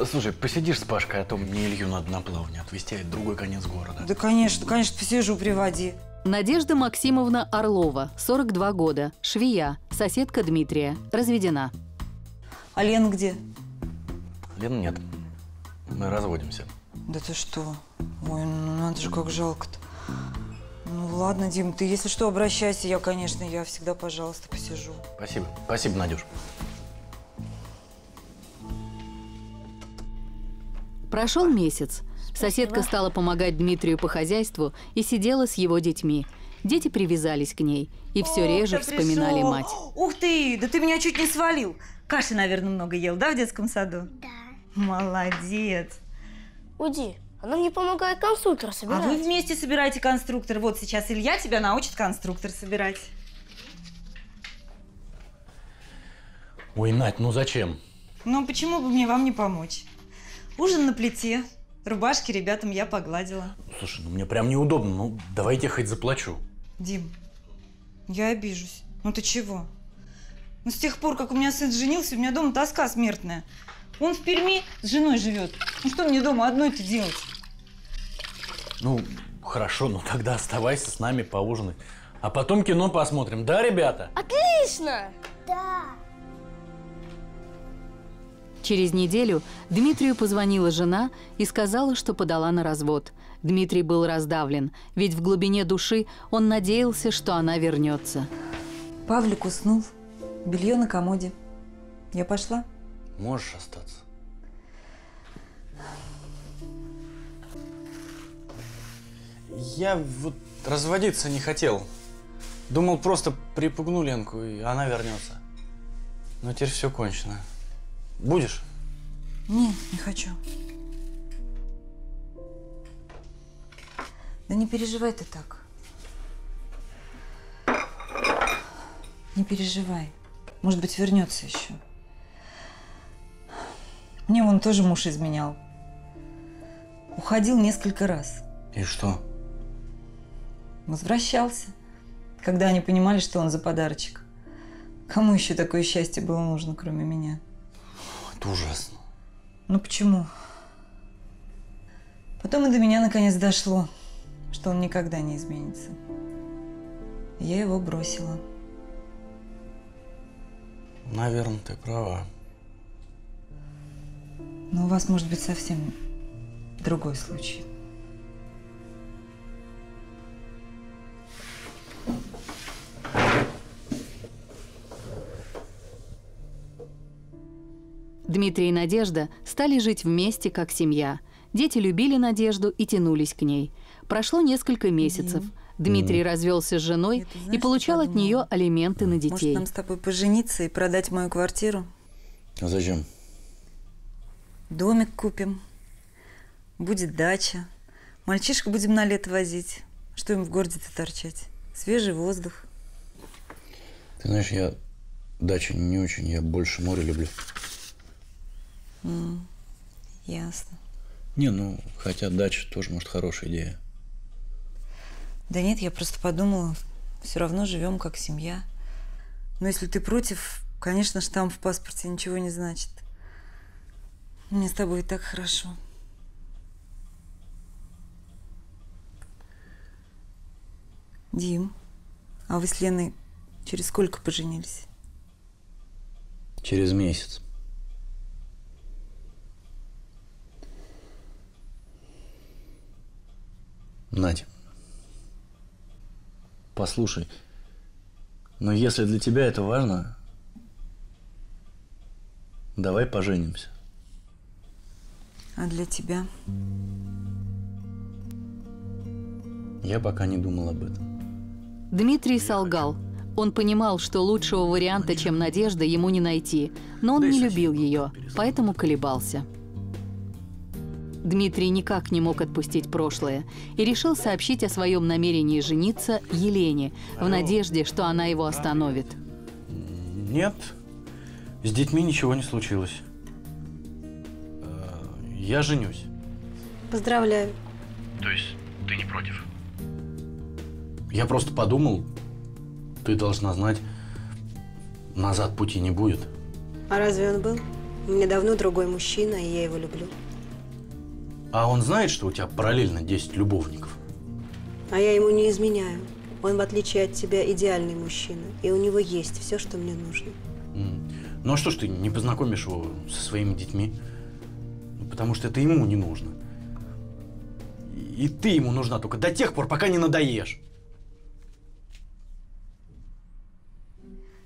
Слушай, посидишь с Пашкой, а то мне Илью надо на плавание отвезти, а это другой конец города. Да, конечно, конечно, посижу, приводи. Надежда Максимовна Орлова, сорок два года, швея, соседка Дмитрия, разведена. А Лена где? Лена нет. Мы разводимся. Да ты что? Ой, ну надо же, как жалко-то. Ну ладно, Дим, ты если что, обращайся. Я, конечно, я всегда, пожалуйста, посижу. Спасибо. Спасибо, Надюш. Прошел месяц. Соседка стала помогать Дмитрию по хозяйству и сидела с его детьми. Дети привязались к ней и все О, реже вспоминали пришел. мать. Ух ты, да ты меня чуть не свалил. Каши, наверное, много ел, да, в детском саду? Да. Молодец. Уйди, она мне помогает конструктор собирать. А вы вместе собираете конструктор. Вот сейчас Илья тебя научит конструктор собирать. Ой, Надь, ну зачем? Ну почему бы мне вам не помочь? Ужин на плите. Рубашки ребятам я погладила. Слушай, ну мне прям неудобно. Ну, давай я хоть заплачу. Дим, я обижусь. Ну ты чего? Ну с тех пор, как у меня сын женился, у меня дома тоска смертная. Он в Перми с женой живет. Ну что мне дома одной-то делать? Ну, хорошо, ну тогда оставайся с нами поужинать. А потом кино посмотрим. Да, ребята? Отлично! Да! Через неделю Дмитрию позвонила жена и сказала, что подала на развод. Дмитрий был раздавлен, ведь в глубине души он надеялся, что она вернется. Павлик уснул, белье на комоде. Я пошла. Можешь остаться. Я вот разводиться не хотел. Думал, просто припугну Ленку, и она вернется. Но теперь все кончено. Будешь? Нет, не хочу. Да не переживай ты так. Не переживай. Может быть, вернется еще. Мне вон тоже муж изменял. Уходил несколько раз. И что? Возвращался, когда они понимали, что он за подарочек. Кому еще такое счастье было нужно, кроме меня? Это ужасно. Ну почему? Потом и до меня наконец дошло, что он никогда не изменится. Я его бросила. Наверное, ты права. Но у вас может быть совсем другой случай. Дмитрий и Надежда стали жить вместе, как семья. Дети любили Надежду и тянулись к ней. Прошло несколько месяцев. Дмитрий mm. развелся с женой Это, знаешь, и получал от нее алименты mm. на детей. Может, нам с тобой пожениться и продать мою квартиру? А зачем? Домик купим. Будет дача. Мальчишку будем на лето возить. Что им в городе-то торчать? Свежий воздух. Ты знаешь, я дачу не очень, я больше море люблю. Mm, ясно. Не, ну, хотя дача тоже, может, хорошая идея. Да нет, я просто подумала, все равно живем как семья. Но если ты против, конечно, штамп в паспорте ничего не значит. Мне с тобой и так хорошо. Дим, а вы с Леной через сколько поженились? Через месяц. Надя, послушай, но если для тебя это важно, давай поженимся. А для тебя? Я пока не думал об этом. Дмитрий солгал. Он понимал, что лучшего варианта, чем Надежда, ему не найти, но он не любил ее, поэтому колебался. Дмитрий никак не мог отпустить прошлое и решил сообщить о своем намерении жениться Елене, в надежде, что она его остановит. Нет, с детьми ничего не случилось. Я женюсь. Поздравляю. То есть ты не против? Я просто подумал, ты должна знать, назад пути не будет. А разве он был? У меня давно другой мужчина, и я его люблю. А он знает, что у тебя параллельно десять любовников? А я ему не изменяю. Он, в отличие от тебя, идеальный мужчина. И у него есть все, что мне нужно. Ну а что ж ты не познакомишь его со своими детьми? Потому что это ему не нужно. И ты ему нужна только до тех пор, пока не надоешь.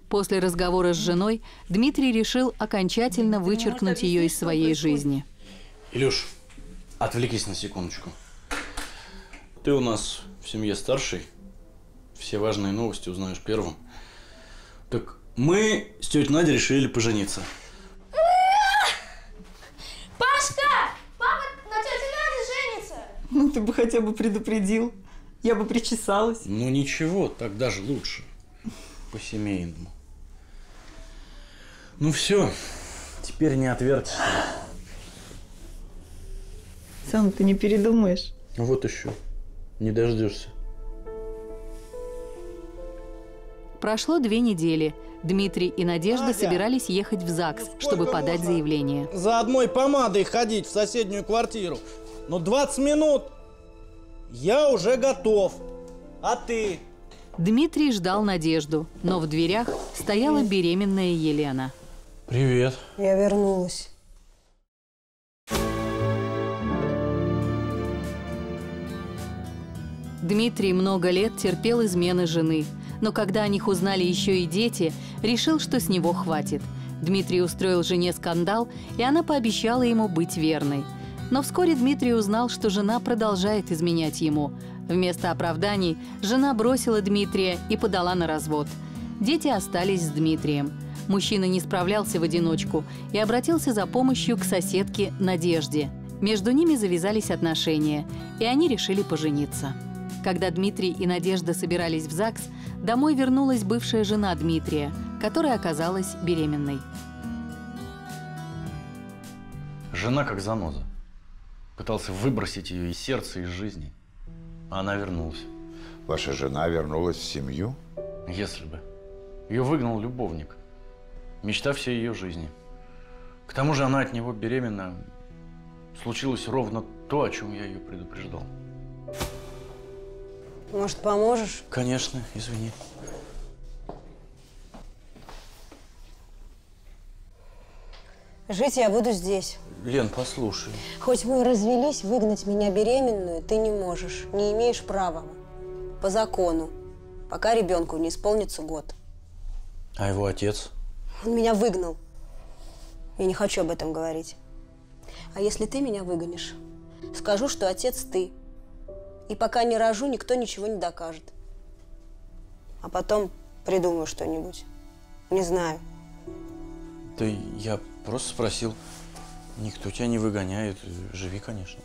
После разговора с женой Дмитрий решил окончательно вычеркнуть ее из своей жизни. Илюш, отвлекись на секундочку. Ты у нас в семье старший. Все важные новости узнаешь первым. Так мы с тетей Надей решили пожениться. Пашка! Папа на тете Наде женится! Ну ты бы хотя бы предупредил. Я бы причесалась. Ну ничего, так даже лучше. По-семейному. Ну все, теперь не отвертишься. Сам ты не передумаешь. Вот еще. Не дождешься. Прошло две недели. Дмитрий и Надежда Надя. собирались ехать в ЗАГС, ну, чтобы подать можно? заявление. За одной помадой ходить в соседнюю квартиру. Но двадцать минут. Я уже готов. А ты? Дмитрий ждал Надежду, но в дверях стояла беременная Елена. Привет. Я вернулась. Дмитрий много лет терпел измены жены, но когда о них узнали еще и дети, решил, что с него хватит. Дмитрий устроил жене скандал, и она пообещала ему быть верной. Но вскоре Дмитрий узнал, что жена продолжает изменять ему. Вместо оправданий жена бросила Дмитрия и подала на развод. Дети остались с Дмитрием. Мужчина не справлялся в одиночку и обратился за помощью к соседке Надежде. Между ними завязались отношения, и они решили пожениться. Когда Дмитрий и Надежда собирались в ЗАГС, домой вернулась бывшая жена Дмитрия, которая оказалась беременной. Жена как заноза. Пытался выбросить ее из сердца, из жизни. А она вернулась. Ваша жена вернулась в семью? Если бы. Ее выгнал любовник. Мечта всей ее жизни. К тому же она от него беременна. Случилось ровно то, о чем я ее предупреждал. Может, поможешь? Конечно, извини. Жить я буду здесь. Лен, послушай. Хоть мы и развелись, выгнать меня беременную ты не можешь. Не имеешь права. По закону. Пока ребенку не исполнится год. А его отец? Он меня выгнал. Я не хочу об этом говорить. А если ты меня выгонишь, скажу, что отец ты. И пока не рожу, никто ничего не докажет. А потом придумаю что-нибудь. Не знаю. Да я просто спросил. Никто тебя не выгоняет. Живи, конечно.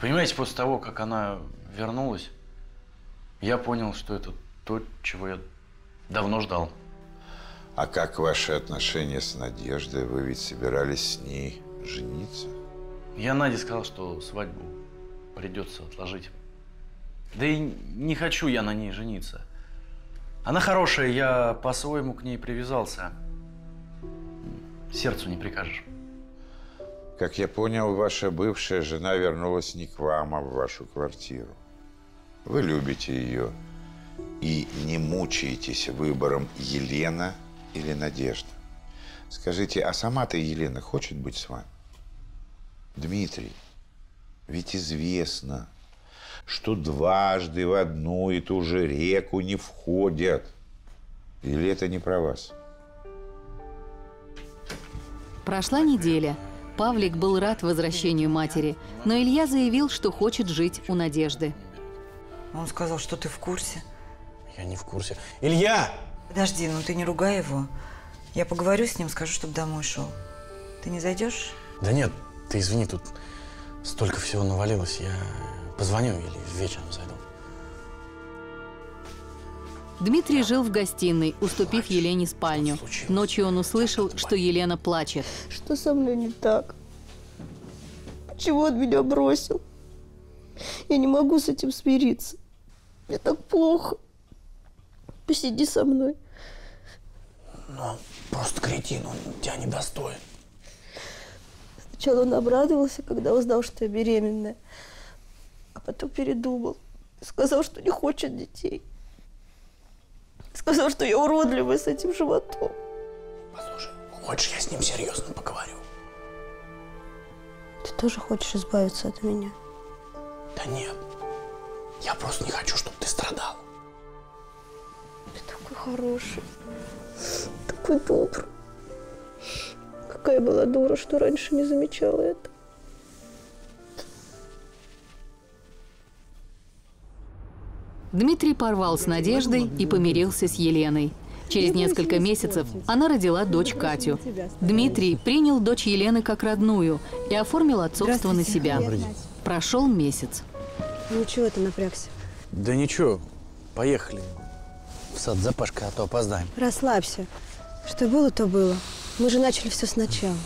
Понимаете, после того, как она вернулась, я понял, что это то, чего я давно ждал. А как ваши отношения с Надеждой? Вы ведь собирались с ней жениться? Я Наде сказал, что свадьбу придется отложить. Да и не хочу я на ней жениться. Она хорошая, я по-своему к ней привязался. Сердцу не прикажешь. Как я понял, ваша бывшая жена вернулась не к вам, а в вашу квартиру. Вы любите ее и не мучаетесь выбором Елена или Надежда. Скажите, а сама-то Елена хочет быть с вами? Дмитрий, ведь известно, что дважды в одну и ту же реку не входят. Или это не про вас? Прошла неделя. Павлик был рад возвращению матери, но Илья заявил, что хочет жить у Надежды. Он сказал, что ты в курсе. Я не в курсе. Илья! Подожди, ну ты не ругай его. Я поговорю с ним, скажу, чтобы домой шел. Ты не зайдешь? Да нет, ты извини, тут столько всего навалилось. Я позвоню или вечером зайду. Дмитрий жил в гостиной, уступив Елене спальню. Ночью он услышал, что Елена плачет. Что со мной не так? Почему он меня бросил? Я не могу с этим смириться. Мне так плохо. Посиди со мной. Ну, просто кретин, он тебя недостоин. Сначала он обрадовался, когда узнал, что я беременная. А потом передумал. Сказал, что не хочет детей. Сказал, что я уродливая с этим животом. Послушай, хочешь, я с ним серьезно поговорю? Ты тоже хочешь избавиться от меня? Да нет. Я просто не хочу, чтобы ты страдал. Ты такой хороший. Такой добрый. Какая была дура, что раньше не замечала это. Дмитрий порвал с Надеждой и помирился с Еленой. Через несколько месяцев она родила дочь Катю. Дмитрий принял дочь Елены как родную и оформил отцовство на себя. Прошел месяц. Ну чего ты напрягся? Да ничего, поехали. В сад за Пашкой, а то опоздаем. Расслабься. Что было, то было. Мы же начали все сначала.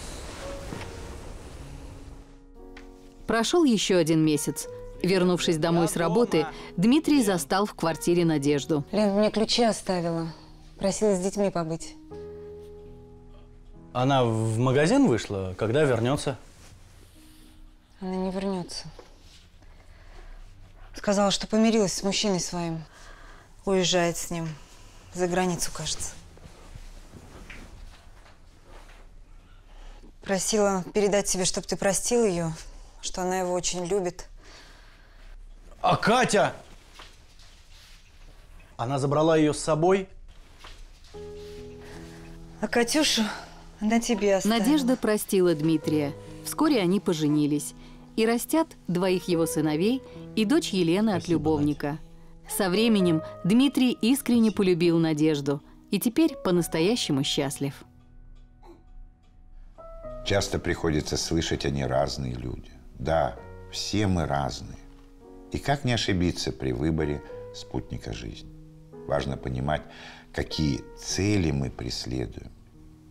Прошел еще один месяц. Вернувшись домой с работы, Дмитрий застал в квартире Надежду. Лен, мне ключи оставила. Просила с детьми побыть. Она в магазин вышла, когда вернется? Она не вернется. Сказала, что помирилась с мужчиной своим. Уезжает с ним. За границу, кажется. Просила передать тебе, чтобы ты простил ее, что она его очень любит. А Катя? Она забрала ее с собой? А Катюшу она тебе оставила. Надежда простила Дмитрия. Вскоре они поженились и растят двоих его сыновей и дочь Елены от любовника. Со временем Дмитрий искренне полюбил Надежду и теперь по-настоящему счастлив. Часто приходится слышать, они разные люди. Да, все мы разные. И как не ошибиться при выборе спутника жизни? Важно понимать, какие цели мы преследуем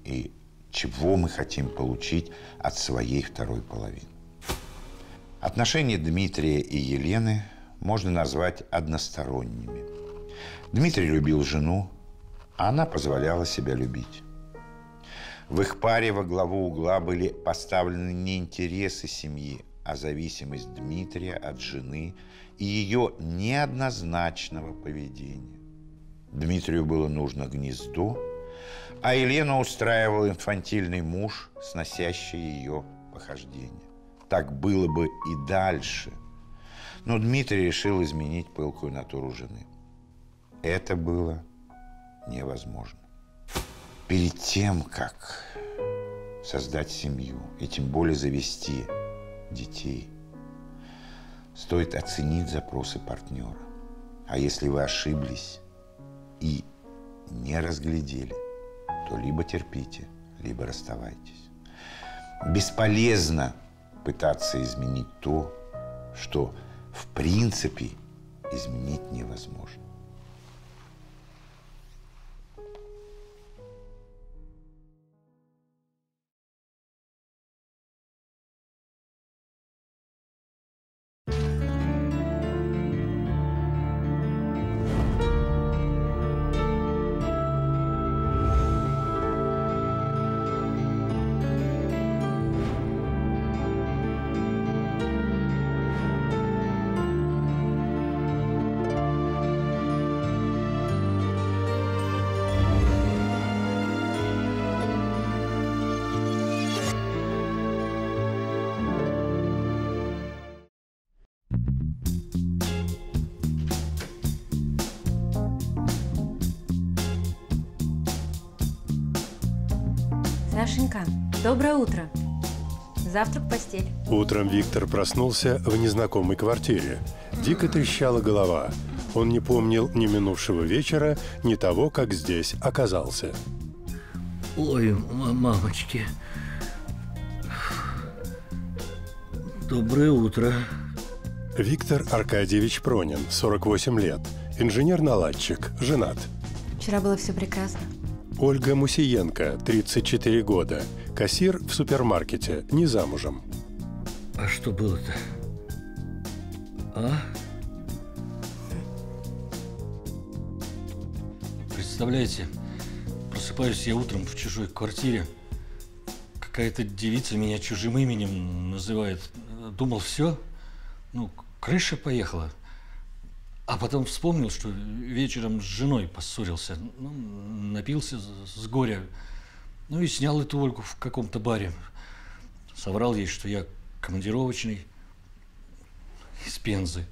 и чего мы хотим получить от своей второй половины. Отношения Дмитрия и Елены можно назвать односторонними. Дмитрий любил жену, а она позволяла себя любить. В их паре во главу угла были поставлены не интересы семьи, а зависимость Дмитрия от жены и ее неоднозначного поведения. Дмитрию было нужно гнездо, а Елену устраивал инфантильный муж, сносящий ее похождения. Так было бы и дальше. Но Дмитрий решил изменить пылкую натуру жены. Это было невозможно. Перед тем, как создать семью и тем более завести детей, стоит оценить запросы партнера. А если вы ошиблись и не разглядели, то либо терпите, либо расставайтесь. Бесполезно пытаться изменить то, что в принципе изменить невозможно. Сашенька, доброе утро. Завтрак в постель. Утром Виктор проснулся в незнакомой квартире. Дико трещала голова. Он не помнил ни минувшего вечера, ни того, как здесь оказался. Ой, мамочки. Доброе утро. Виктор Аркадьевич Пронин, сорок восемь лет. Инженер-наладчик, женат. Вчера было все прекрасно. Ольга Мусиенко, тридцать четыре года. Кассир в супермаркете, не замужем. А что было-то? А? Представляете, просыпаюсь я утром в чужой квартире. Какая-то девица меня чужим именем называет. Думал, все, ну, крыша поехала. А потом вспомнил, что вечером с женой поссорился, ну, напился с горя, ну и снял эту Ольгу в каком-то баре. Соврал ей, что я командировочный из Пензы.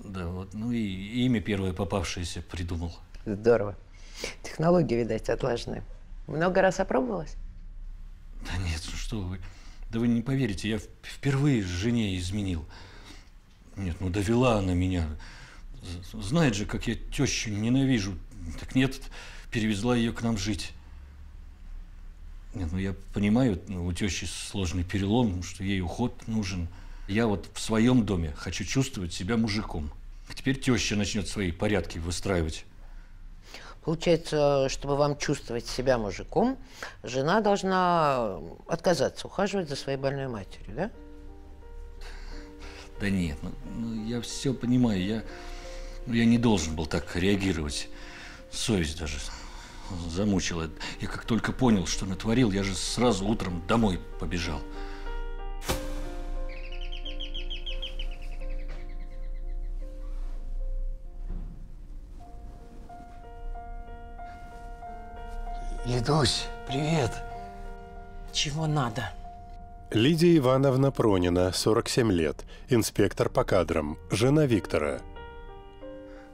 Да, вот, ну и имя первое попавшееся придумал. Здорово. Технологии, видать, отлажены. Много раз опробовалась? Да нет, ну что вы. Да вы не поверите, я впервые жене изменил. Нет, ну довела она меня. Знает же, как я тещу ненавижу. Так нет, перевезла ее к нам жить. Нет, ну я понимаю, ну, у тещи сложный перелом, что ей уход нужен. Я вот в своем доме хочу чувствовать себя мужиком. Теперь теща начнет свои порядки выстраивать. Получается, чтобы вам чувствовать себя мужиком, жена должна отказаться ухаживать за своей больной матерью, да? Да нет, ну, ну, я все понимаю, я, я не должен был так реагировать. Совесть даже замучила. Я как только понял, что натворил, я же сразу утром домой побежал. Лидусь, привет. Чего надо? Лидия Ивановна Пронина, сорок семь лет, инспектор по кадрам, жена Виктора.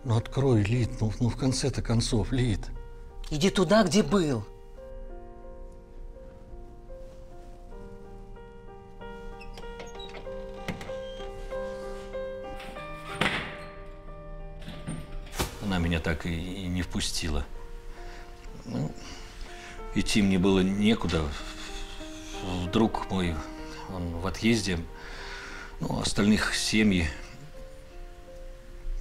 Ну открой, Лид, ну, ну в конце-то концов, Лид. Иди туда, где был. Она меня так и, и не впустила. Ну, идти мне было некуда. Друг мой, он в отъезде, ну, остальных семьи.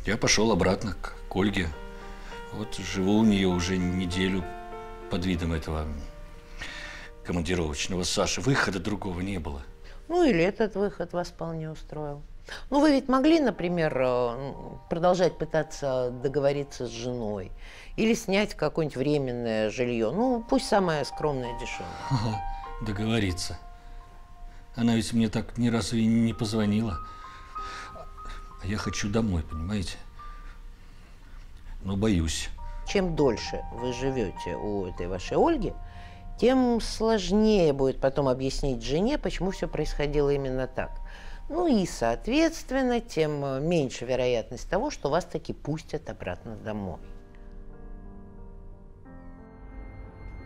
Я пошел обратно к Ольге. Вот живу у нее уже неделю под видом этого командировочного Саши. Выхода другого не было. Ну, или этот выход вас вполне устроил. Ну, вы ведь могли, например, продолжать пытаться договориться с женой или снять какое-нибудь временное жилье. Ну, пусть самое скромное, дешевое. Договориться. Она ведь мне так ни разу и не позвонила. А я хочу домой, понимаете? Но боюсь. Чем дольше вы живете у этой вашей Ольги, тем сложнее будет потом объяснить жене, почему все происходило именно так. Ну и, соответственно, тем меньше вероятность того, что вас таки пустят обратно домой.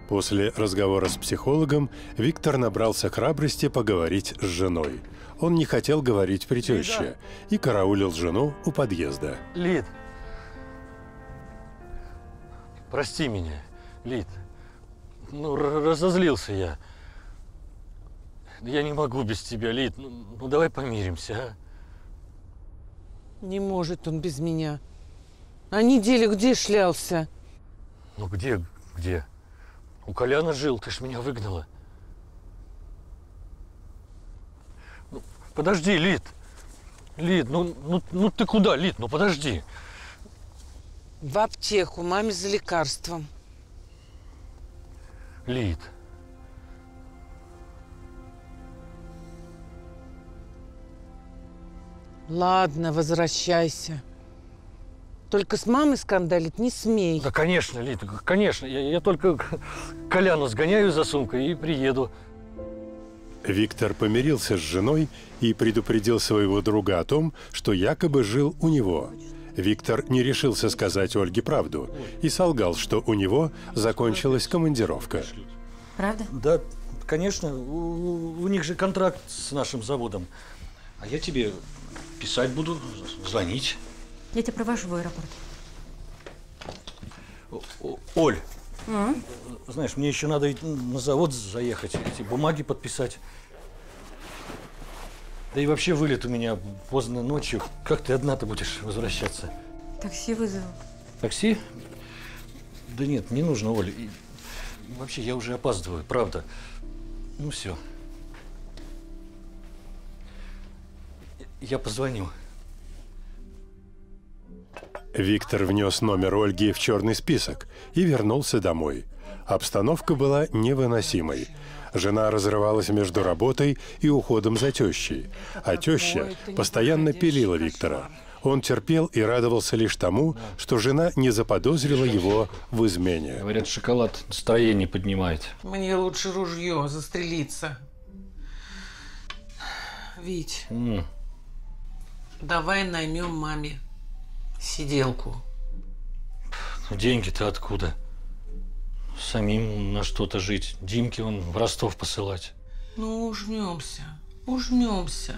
После разговора с психологом Виктор набрался храбрости поговорить с женой. Он не хотел говорить при теще и караулил жену у подъезда. Лид, прости меня, Лид. Ну, разозлился я. Я не могу без тебя, Лид. Ну, ну давай помиримся, а? Не может он без меня. А неделю где шлялся? Ну где, где? У Коляна жил, ты ж меня выгнала. Ну, подожди, Лид. Лид, ну, ну, ну ты куда, Лид? Ну подожди. В аптеку, маме за лекарством. Лид. Ладно, возвращайся. Только с мамой скандалить не смей. Да, конечно, Лита, конечно. Я, я только Коляну сгоняю за сумкой и приеду. Виктор помирился с женой и предупредил своего друга о том, что якобы жил у него. Виктор не решился сказать Ольге правду и солгал, что у него закончилась командировка. Правда? Да, конечно. У, у них же контракт с нашим заводом. А я тебе писать буду, звонить. Я тебя провожу в аэропорт. Оль, а? Знаешь, мне еще надо на завод заехать, эти бумаги подписать. Да и вообще вылет у меня поздно ночью. Как ты одна-то будешь возвращаться? Такси вызову. Такси? Да нет, не нужно, Оль. И вообще, я уже опаздываю, правда. Ну все. Я позвоню. Виктор внес номер Ольги в черный список и вернулся домой. Обстановка была невыносимой. Жена разрывалась между работой и уходом за тещей, а теща постоянно пилила Виктора. Он терпел и радовался лишь тому, что жена не заподозрила его в измене. Говорят, шоколад настроение поднимает. Мне лучше ружье застрелиться. Вить, mm. давай наймем маме сиделку. Ну, деньги-то откуда? Самим на что-то жить. Димке он в Ростов посылать. Ну, ужмемся, ужмемся.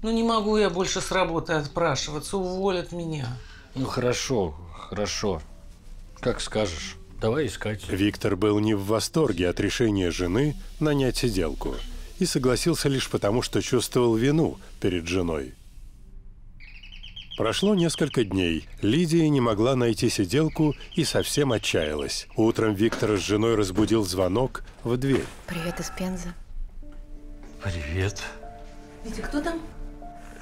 Ну, не могу я больше с работы отпрашиваться, уволят меня. Ну, хорошо, хорошо. Как скажешь, давай искать. Виктор был не в восторге от решения жены нанять сиделку и согласился лишь потому, что чувствовал вину перед женой. Прошло несколько дней. Лидия не могла найти сиделку и совсем отчаялась. Утром Виктора с женой разбудил звонок в дверь. Привет из Пензы. Привет. Витя, кто там?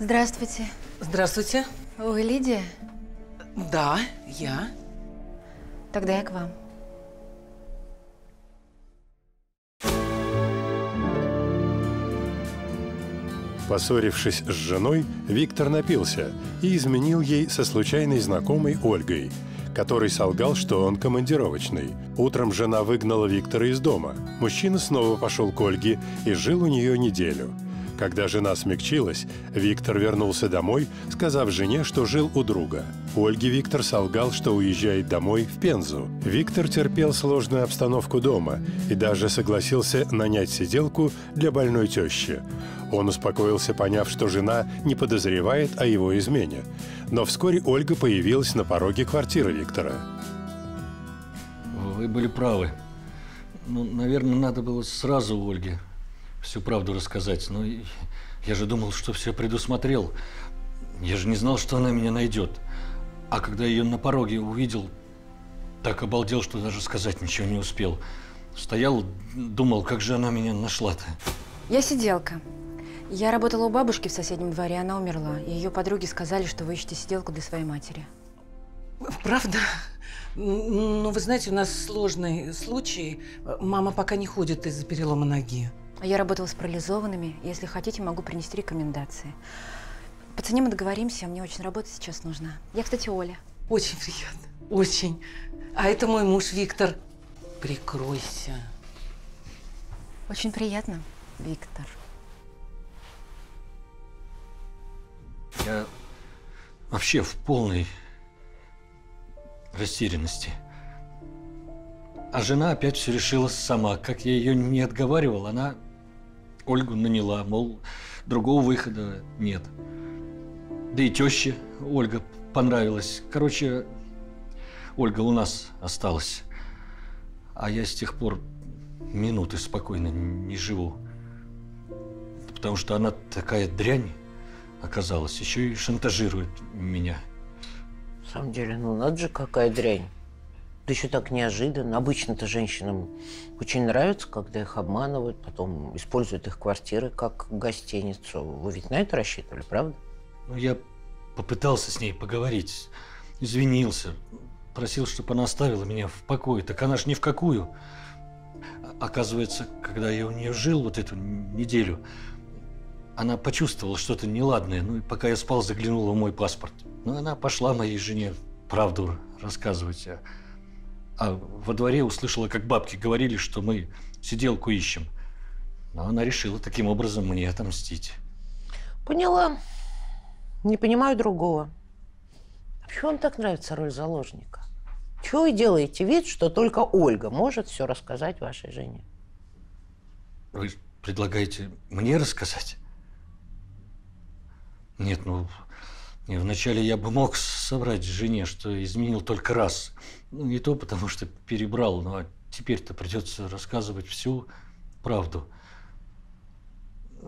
Здравствуйте. Здравствуйте. Вы Лидия? Да, я. Тогда я к вам. Поссорившись с женой, Виктор напился и изменил ей со случайной знакомой Ольгой, который солгал, что он командировочный. Утром жена выгнала Виктора из дома. Мужчина снова пошел к Ольге и жил у нее неделю. Когда жена смягчилась, Виктор вернулся домой, сказав жене, что жил у друга. Ольге Виктор солгал, что уезжает домой в Пензу. Виктор терпел сложную обстановку дома и даже согласился нанять сиделку для больной тещи. Он успокоился, поняв, что жена не подозревает о его измене. Но вскоре Ольга появилась на пороге квартиры Виктора. Вы были правы. Ну, наверное, надо было сразу Ольге всю правду рассказать, но я же думал, что все предусмотрел. Я же не знал, что она меня найдет. А когда ее на пороге увидел, так обалдел, что даже сказать ничего не успел. Стоял, думал, как же она меня нашла-то. Я сиделка. Я работала у бабушки в соседнем дворе, она умерла. Ее подруги сказали, что вы ищете сиделку для своей матери. Правда? Но вы знаете, у нас сложный случай. Мама пока не ходит из-за перелома ноги. Я работала с парализованными. Если хотите, могу принести рекомендации. По цене мы договоримся, мне очень работа сейчас нужна. Я, кстати, Оля. Очень приятно. Очень. А это мой муж Виктор. Прикройся. Очень приятно, Виктор. Я вообще в полной растерянности. А жена опять все решила сама. Как я ее не отговаривал, она Ольгу наняла, мол, другого выхода нет. Да и теще Ольга понравилась. Короче, Ольга у нас осталась. А я с тех пор минуты спокойно не живу. Потому что она такая дрянь оказалась, еще и шантажирует меня. На самом деле, ну надо же, какая дрянь. Да еще так неожиданно. Обычно-то женщинам очень нравится, когда их обманывают, потом используют их квартиры как гостиницу. Вы ведь на это рассчитывали, правда? Ну, я попытался с ней поговорить, извинился, просил, чтобы она оставила меня в покое. Так она ж ни в какую. Оказывается, когда я у нее жил вот эту неделю, она почувствовала что-то неладное. Ну, и пока я спал, заглянула в мой паспорт. Ну, она пошла моей жене правду рассказывать. А, а во дворе услышала, как бабки говорили, что мы сиделку ищем. Но она решила таким образом мне отомстить. Поняла. Не понимаю другого. А почему вам так нравится роль заложника? Чего вы делаете вид, что только Ольга может все рассказать вашей жене? Вы предлагаете мне рассказать? Нет, ну, вначале я бы мог соврать жене, что изменил только раз. Ну, не то, потому что перебрал, но теперь-то придется рассказывать всю правду.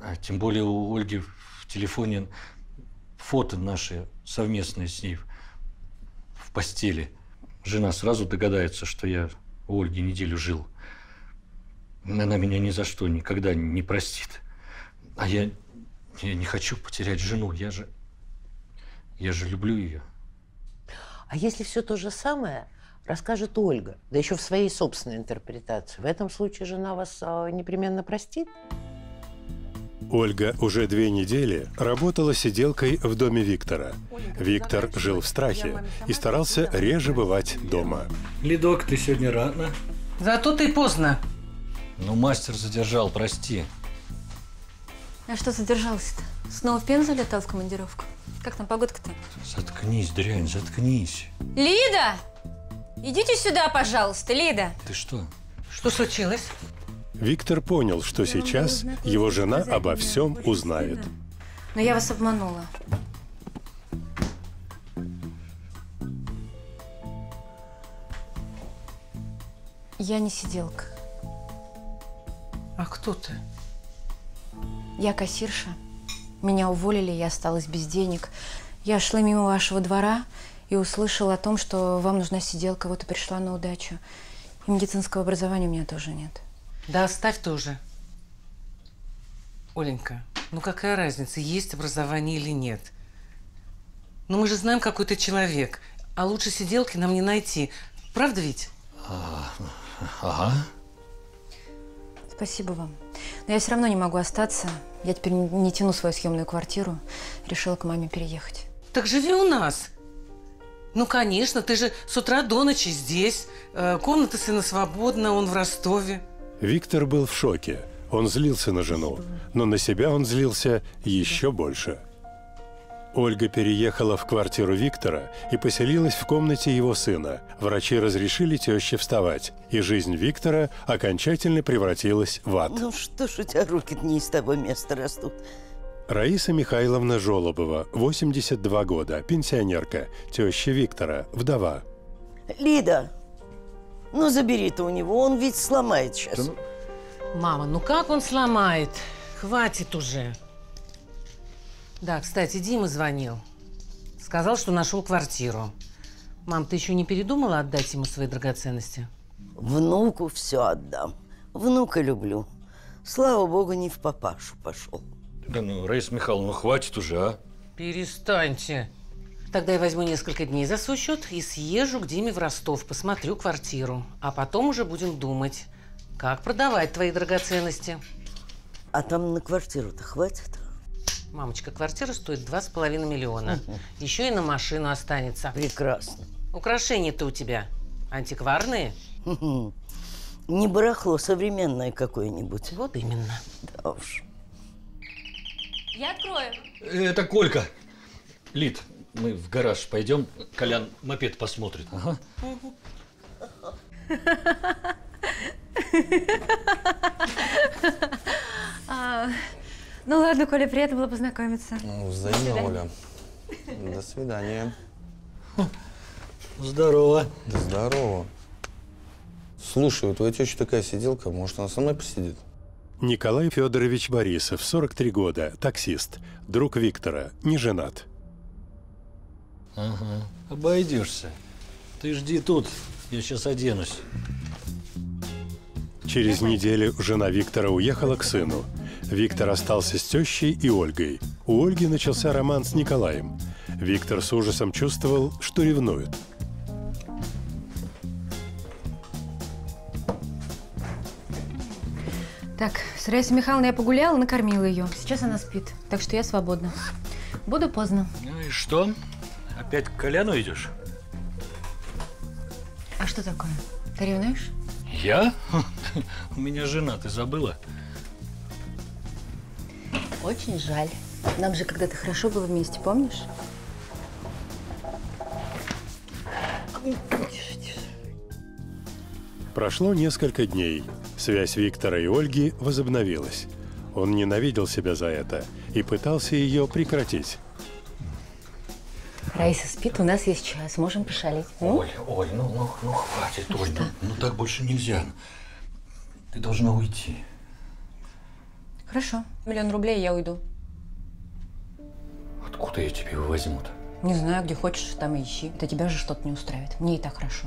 А тем более у Ольги в телефоне фото наши совместные с ней в постели. Жена сразу догадается, что я у Ольги неделю жил. Она меня ни за что никогда не простит. А я, я не хочу потерять жену. Я же, я же люблю ее. А если все то же самое расскажет Ольга, да еще в своей собственной интерпретации, в этом случае жена вас непременно простит? Ольга уже две недели работала сиделкой в доме Виктора. Виктор жил в страхе и старался реже бывать дома. Лидок, ты сегодня рано. Зато ты поздно. Ну, мастер задержал, прости. А что задержался-то? Снова в Пензу летал в командировку? Как там погодка-то? Заткнись, дрянь, заткнись. Лида! Идите сюда, пожалуйста, Лида. Ты что? Что случилось? Виктор понял, что сейчас его жена обо всем узнает. Но я вас обманула. Я не сиделка. А кто ты? Я кассирша. Меня уволили, я осталась без денег. Я шла мимо вашего двора и услышала о том, что вам нужна сиделка. Вот и пришла на удачу. И медицинского образования у меня тоже нет. Да оставь тоже. Оленька, ну какая разница, есть образование или нет? Ну мы же знаем, какой ты человек. А лучше сиделки нам не найти. Правда ведь? Ага. Спасибо вам. Но я все равно не могу остаться. Я теперь не тяну свою съемную квартиру. Решила к маме переехать. Так живи у нас. Ну, конечно, ты же с утра до ночи здесь. Комната сына свободна, он в Ростове. Виктор был в шоке. Он злился на жену, но на себя он злился еще больше. Ольга переехала в квартиру Виктора и поселилась в комнате его сына. Врачи разрешили теще вставать, и жизнь Виктора окончательно превратилась в ад. Ну что ж у тебя руки-то не из того места растут? Раиса Михайловна Жолобова, восемьдесят два года, пенсионерка, теща Виктора, вдова. Лида! Ну, забери-то у него, он ведь сломает сейчас. Мама, ну как он сломает? Хватит уже. Да, кстати, Дима звонил. Сказал, что нашел квартиру. Мам, ты еще не передумала отдать ему свои драгоценности? Внуку все отдам. Внука люблю. Слава богу, не в папашу пошел. Да ну, Раиса Михайловна, хватит уже, а? Перестаньте. Тогда я возьму несколько дней за свой счет и съезжу к Диме в Ростов, посмотрю квартиру. А потом уже будем думать, как продавать твои драгоценности. А там на квартиру-то хватит? Мамочка, квартира стоит два с половиной миллиона. Еще и на машину останется. Прекрасно. Украшения-то у тебя антикварные? Не барахло, современное какое-нибудь. Вот именно. Да уж. Я открою. Это Колька. Лид. Мы в гараж пойдем, Колян мопед посмотрит. Ага. а, ну ладно, Коля, приятно было познакомиться. Ну, взаимно, Оля. До свидания. Здорово. Да здорово. Слушай, у твоей тещи такая сиделка, может, она со мной посидит? Николай Федорович Борисов, сорок три года, таксист, друг Виктора, не женат. Ага. Обойдешься. Ты жди тут, я сейчас оденусь. Через неделю жена Виктора уехала к сыну. Виктор остался с тещей и Ольгой. У Ольги начался роман с Николаем. Виктор с ужасом чувствовал, что ревнует. Так, с Раисой Михайловной я погуляла, накормила ее. Сейчас она спит, так что я свободна. Буду поздно. Ну и что? Опять к Коляну идешь? А что такое? Ты ревнуешь? Я? У меня жена, ты забыла? Очень жаль. Нам же когда-то хорошо было вместе, помнишь? Тише, тише. Прошло несколько дней. Связь Виктора и Ольги возобновилась. Он ненавидел себя за это и пытался ее прекратить. Раиса спит, у нас есть час, можем пошалить. Ну? Оль, Оль, ну, ну, ну хватит, Оль, ну, ну так больше нельзя. Ты должна уйти. Хорошо, миллион рублей, я уйду. Откуда я тебе его возьму-то? Не знаю, где хочешь, там и ищи. Да тебя же что-то не устраивает, мне и так хорошо.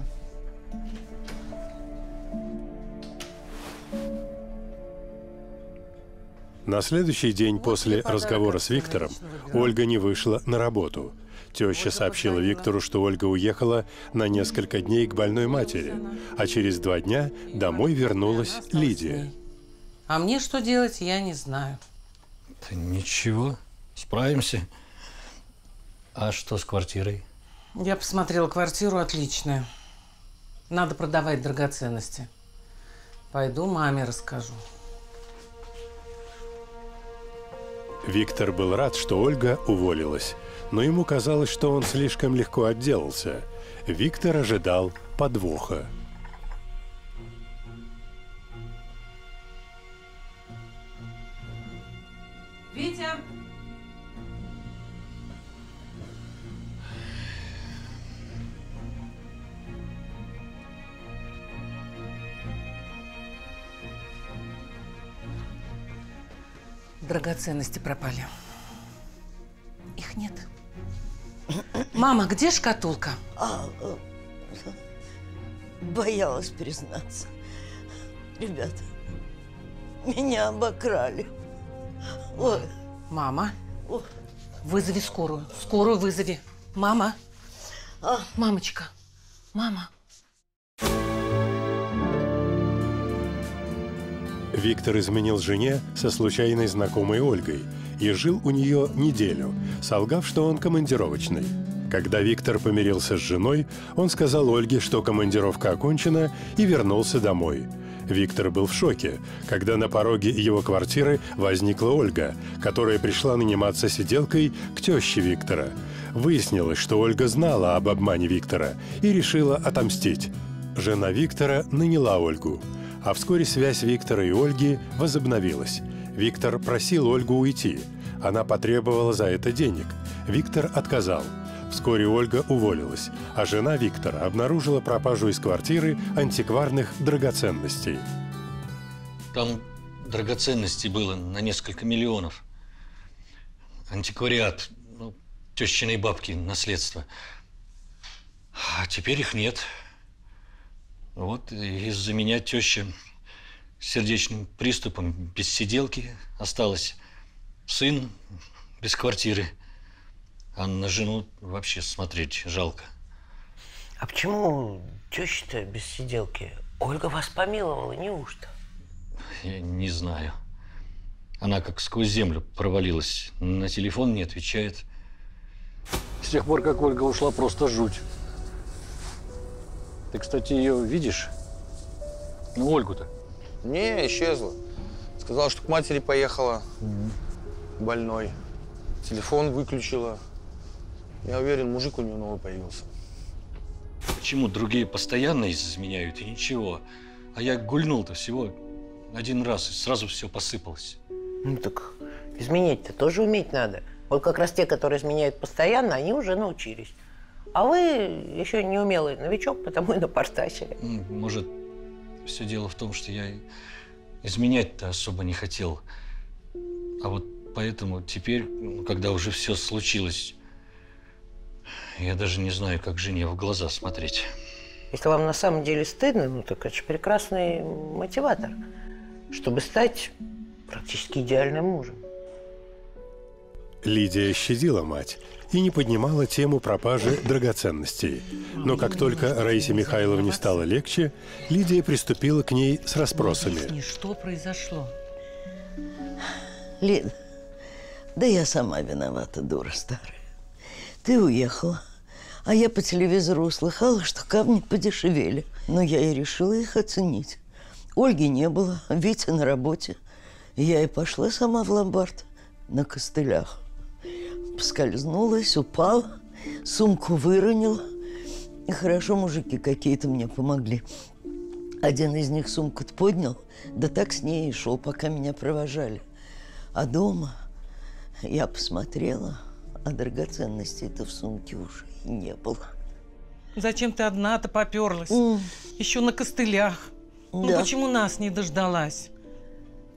На следующий день после разговора с Виктором Ольга не вышла на работу. Теща сообщила Виктору, что Ольга уехала на несколько дней к больной матери, а через два дня домой вернулась Лидия. А мне что делать, я не знаю. Да ничего, справимся. А что с квартирой? Я посмотрела квартиру, отличная. Надо продавать драгоценности. Пойду маме расскажу. Виктор был рад, что Ольга уволилась, но ему казалось, что он слишком легко отделался. Виктор ожидал подвоха. Витя! Драгоценности пропали. Их нет. Мама, где шкатулка? А, боялась признаться. Ребята, меня обокрали. Ой. Мама, ой. Вызови скорую. Скорую вызови. Мама. А. Мамочка. Мама. Виктор изменил жене со случайной знакомой Ольгой и жил у нее неделю, солгав, что он командировочный. Когда Виктор помирился с женой, он сказал Ольге, что командировка окончена, и вернулся домой. Виктор был в шоке, когда на пороге его квартиры возникла Ольга, которая пришла наниматься сиделкой к теще Виктора. Выяснилось, что Ольга знала об обмане Виктора и решила отомстить. Жена Виктора наняла Ольгу. А вскоре связь Виктора и Ольги возобновилась. Виктор просил Ольгу уйти. Она потребовала за это денег. Виктор отказал. Вскоре Ольга уволилась, а жена Виктора обнаружила пропажу из квартиры антикварных драгоценностей. Там драгоценностей было на несколько миллионов. Антиквариат, ну, тещиной бабки, наследство. А теперь их нет. Вот из-за меня теща с сердечным приступом без сиделки осталась. Сын без квартиры. А на жену вообще смотреть жалко. А почему теща-то без сиделки? Ольга вас помиловала, неужто? Я не знаю. Она как сквозь землю провалилась. На телефон не отвечает. С тех пор, как Ольга ушла, просто жуть. Ты, кстати, ее видишь? Ну, Ольгу-то. Не, исчезла. Сказала, что к матери поехала. Mm-hmm. Больной. Телефон выключила. Я уверен, мужик у нее новый появился. Почему другие постоянно изменяют и ничего? А я гульнул-то всего один раз, и сразу все посыпалось. Ну так изменить-то тоже уметь надо. Вот как раз те, которые изменяют постоянно, они уже научились. А вы еще неумелый новичок, потому и напортачили. Может, все дело в том, что я изменять-то особо не хотел. А вот поэтому теперь, когда уже все случилось, я даже не знаю, как жене в глаза смотреть. Если вам на самом деле стыдно, ну так это же прекрасный мотиватор, чтобы стать практически идеальным мужем. Лидия щадила мать и не поднимала тему пропажи драгоценностей. Но как только Раисе Михайловне стало легче, Лидия приступила к ней с расспросами. Что произошло? Лид, да я сама виновата, дура старая. Ты уехала, а я по телевизору услыхала, что камни подешевели. Но я и решила их оценить. Ольги не было, Витя на работе. Я и пошла сама в ломбард на костылях. Поскользнулась, упала, сумку выронила. И хорошо мужики какие-то мне помогли. Один из них сумку-то поднял, да так с ней и шел, пока меня провожали. А дома я посмотрела, а драгоценностей-то в сумке уже не было. Зачем ты одна-то поперлась? Mm. Еще на костылях. Да. Ну почему нас не дождалась?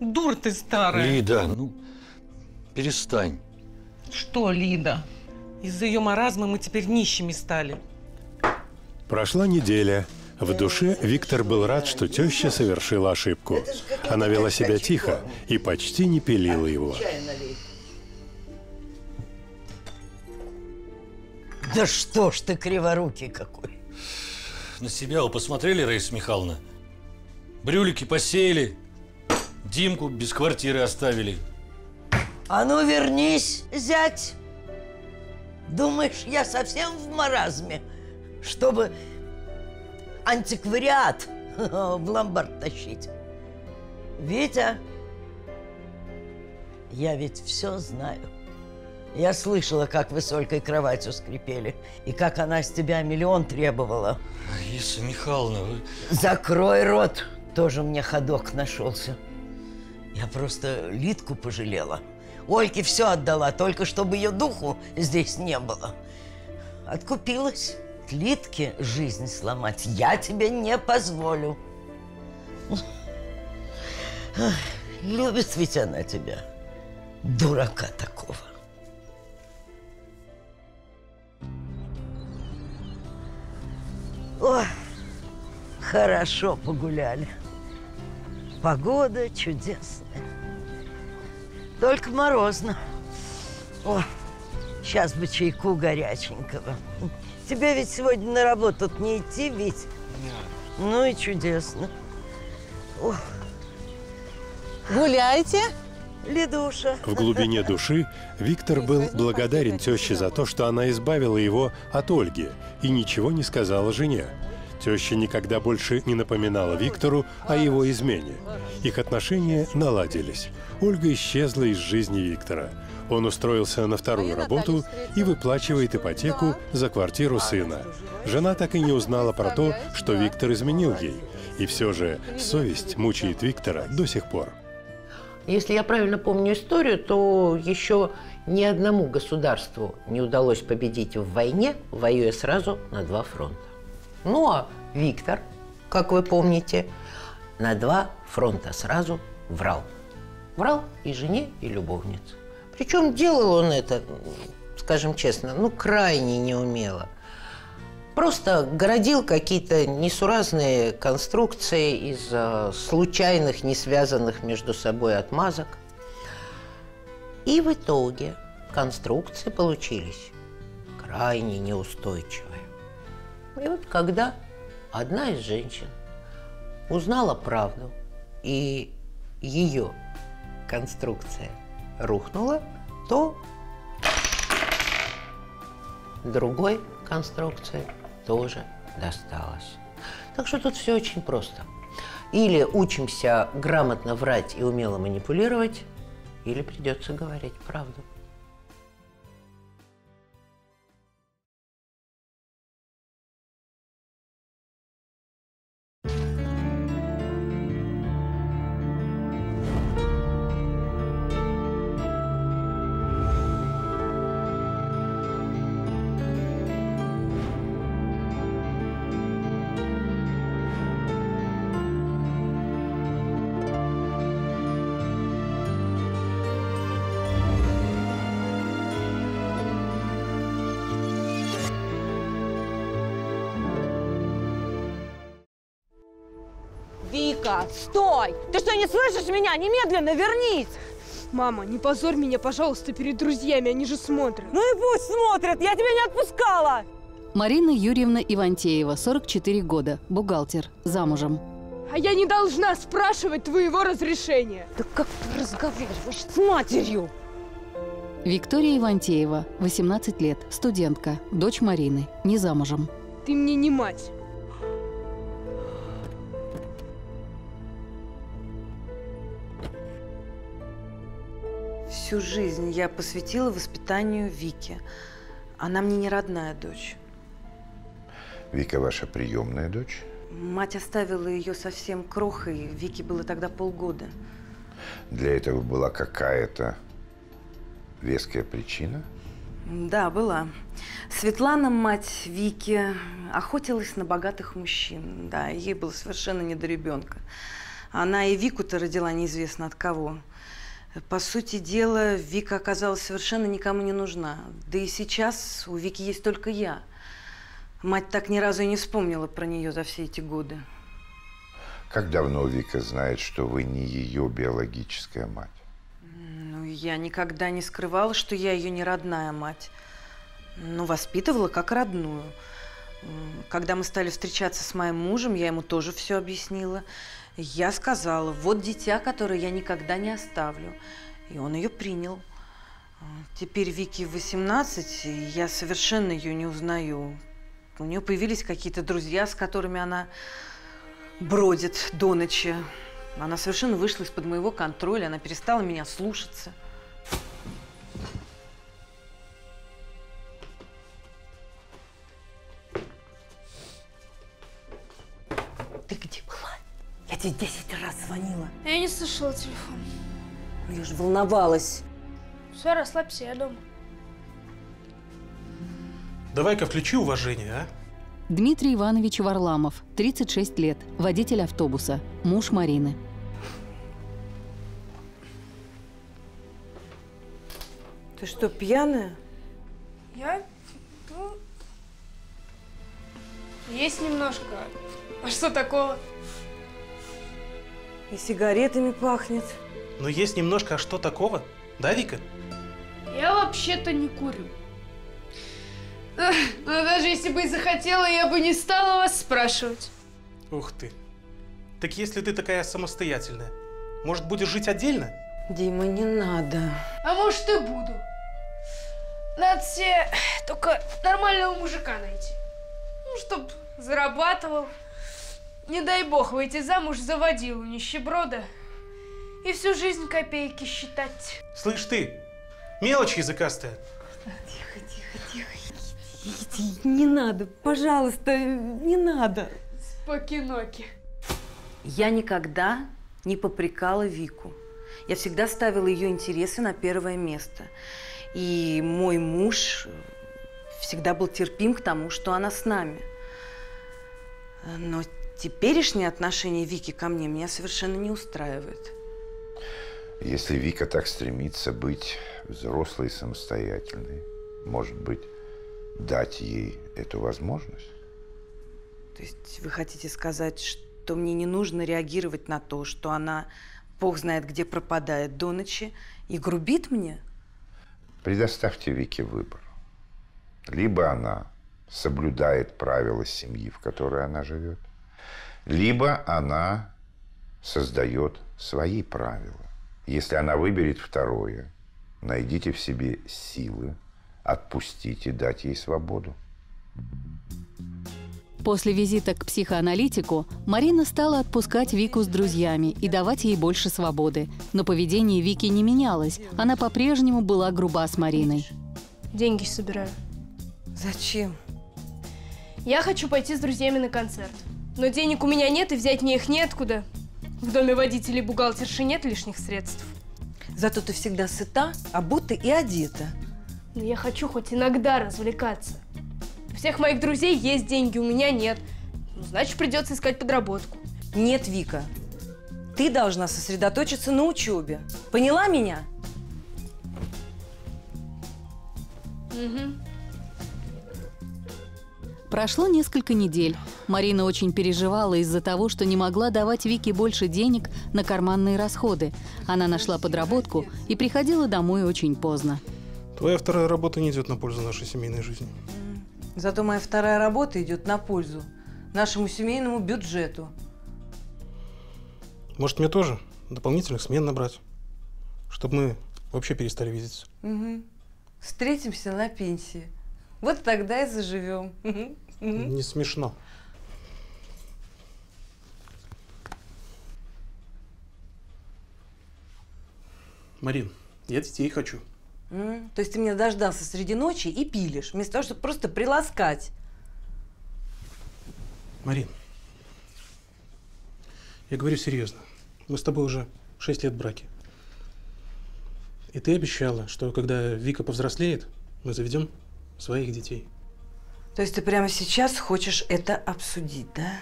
Дура ты старая. Лида, ну перестань. Что, Лида? Из-за ее маразма мы теперь нищими стали. Прошла неделя. В душе Виктор был рад, что теща совершила ошибку. Она вела себя тихо и почти не пилила его. Да что ж ты криворукий какой! На себя вы посмотрели, Раиса Михайловна? Брюлики посеяли, Димку без квартиры оставили. А ну вернись, зять! Думаешь, я совсем в маразме, чтобы антиквариат в ломбард тащить? Витя, я ведь все знаю. Я слышала, как вы с Олькой кроватью скрипели, и как она с тебя миллион требовала. Раиса Михайловна, вы… Закрой рот! Тоже мне ходок нашелся. Я просто Лидку пожалела. Ольке все отдала, только чтобы ее духу здесь не было. Откупилась. Лидке жизнь сломать я тебе не позволю. Любит ведь она тебя, дурака такого. О, хорошо погуляли. Погода чудесная. Только морозно. О, сейчас бы чайку горяченького. Тебе ведь сегодня на работу не идти, Вить? Нет. Ну и чудесно. О. Гуляйте, Лидуша. В глубине души Виктор был благодарен теще за то, что она избавила его от Ольги и ничего не сказала жене. Теща никогда больше не напоминала Виктору о его измене. Их отношения наладились. Ольга исчезла из жизни Виктора. Он устроился на вторую работу и выплачивает ипотеку за квартиру сына. Жена так и не узнала про то, что Виктор изменил ей. И все же совесть мучает Виктора до сих пор. Если я правильно помню историю, то еще ни одному государству не удалось победить в войне, воюя сразу на два фронта. Ну а Виктор, как вы помните, на два фронта сразу врал. Врал и жене, и любовнице. Причем делал он это, скажем честно, ну крайне неумело. Просто городил какие-то несуразные конструкции из э, случайных, не связанных между собой отмазок. И в итоге конструкции получились крайне неустойчивые. И вот когда одна из женщин узнала правду, и ее конструкция рухнула, то другой конструкции тоже досталось. Так что тут все очень просто. Или учимся грамотно врать и умело манипулировать, или придется говорить правду. Стой! Ты что, не слышишь меня? Немедленно вернись! Мама, не позорь меня, пожалуйста, перед друзьями, они же смотрят. Ну и пусть смотрят, я тебя не отпускала! Марина Юрьевна Ивантеева, сорок четыре года, бухгалтер, замужем. А я не должна спрашивать твоего разрешения. Да как ты разговариваешь с матерью? Виктория Ивантеева, восемнадцать лет, студентка, дочь Марины, не замужем. Ты мне не мать. Всю жизнь я посвятила воспитанию Вики. Она мне не родная дочь. Вика ваша приемная дочь? Мать оставила ее совсем крохой. Вике было тогда полгода. Для этого была какая-то веская причина? Да, была. Светлана, мать Вики, охотилась на богатых мужчин. Да, ей было совершенно не до ребенка. Она и Вику-то родила неизвестно от кого. По сути дела, Вика оказалась совершенно никому не нужна. Да и сейчас у Вики есть только я. Мать так ни разу и не вспомнила про нее за все эти годы. Как давно Вика знает, что вы не ее биологическая мать? Ну, я никогда не скрывала, что я ее не родная мать. Но воспитывала как родную. Когда мы стали встречаться с моим мужем, я ему тоже все объяснила. Я сказала, вот дитя, которое я никогда не оставлю. И он ее принял. Теперь Вики восемнадцать, и я совершенно ее не узнаю. У нее появились какие-то друзья, с которыми она бродит до ночи. Она совершенно вышла из-под моего контроля, она перестала меня слушаться. Ты где была? Я тебе десять раз звонила. Я не слышала телефон. Ну, я же волновалась. Все, расслабься, я дома. Давай-ка включи уважение, а? Дмитрий Иванович Варламов, тридцать шесть лет, водитель автобуса, муж Марины. Ты что, пьяная? Я? Ну, есть немножко. А что такого? И сигаретами пахнет. Ну, есть немножко, а что такого? Да, Вика? Я вообще-то не курю. Но даже если бы и захотела, я бы не стала вас спрашивать. Ух ты. Так если ты такая самостоятельная, может, будешь жить отдельно? Дима, не надо. А может, и буду. Надо себе только нормального мужика найти. Ну, чтоб зарабатывал. Не дай бог выйти замуж за водилу нищеброда и всю жизнь копейки считать. Слышь ты, мелочь языкастая. Тихо, тихо, тихо. Иди, не надо, пожалуйста, не надо. Спокиноки. Я никогда не попрекала Вику. Я всегда ставила ее интересы на первое место. И мой муж всегда был терпим к тому, что она с нами. Но теперешнее отношение Вики ко мне меня совершенно не устраивает. Если Вика так стремится быть взрослой и самостоятельной, может быть, дать ей эту возможность? То есть вы хотите сказать, что мне не нужно реагировать на то, что она, бог знает где, пропадает до ночи и грубит мне? Предоставьте Вике выбор. Либо она соблюдает правила семьи, в которой она живет, либо она создает свои правила. Если она выберет второе, найдите в себе силы отпустить и дать ей свободу. После визита к психоаналитику Марина стала отпускать Вику с друзьями и давать ей больше свободы. Но поведение Вики не менялось. Она по-прежнему была груба с Мариной. Деньги собираю. Зачем? Я хочу пойти с друзьями на концерт. Но денег у меня нет, и взять мне их неоткуда. В доме водителей бухгалтерши нет лишних средств. Зато ты всегда сыта, обута и одета. Но я хочу хоть иногда развлекаться. У всех моих друзей есть деньги, у меня нет. Ну, значит, придется искать подработку. Нет, Вика. Ты должна сосредоточиться на учебе. Поняла меня? Угу. Прошло несколько недель. Марина очень переживала из-за того, что не могла давать Вике больше денег на карманные расходы. Она нашла подработку и приходила домой очень поздно. Твоя вторая работа не идет на пользу нашей семейной жизни. Зато моя вторая работа идет на пользу нашему семейному бюджету. Может, мне тоже дополнительных смен набрать, чтобы мы вообще перестали видеться? Угу. Встретимся на пенсии. Вот тогда и заживем. Не смешно. Марин, я детей хочу. Mm. То есть ты меня дождался среди ночи и пилишь, вместо того, чтобы просто приласкать. Марин, я говорю серьезно. Мы с тобой уже шесть лет в браке. И ты обещала, что когда Вика повзрослеет, мы заведем своих детей. То есть ты прямо сейчас хочешь это обсудить, да?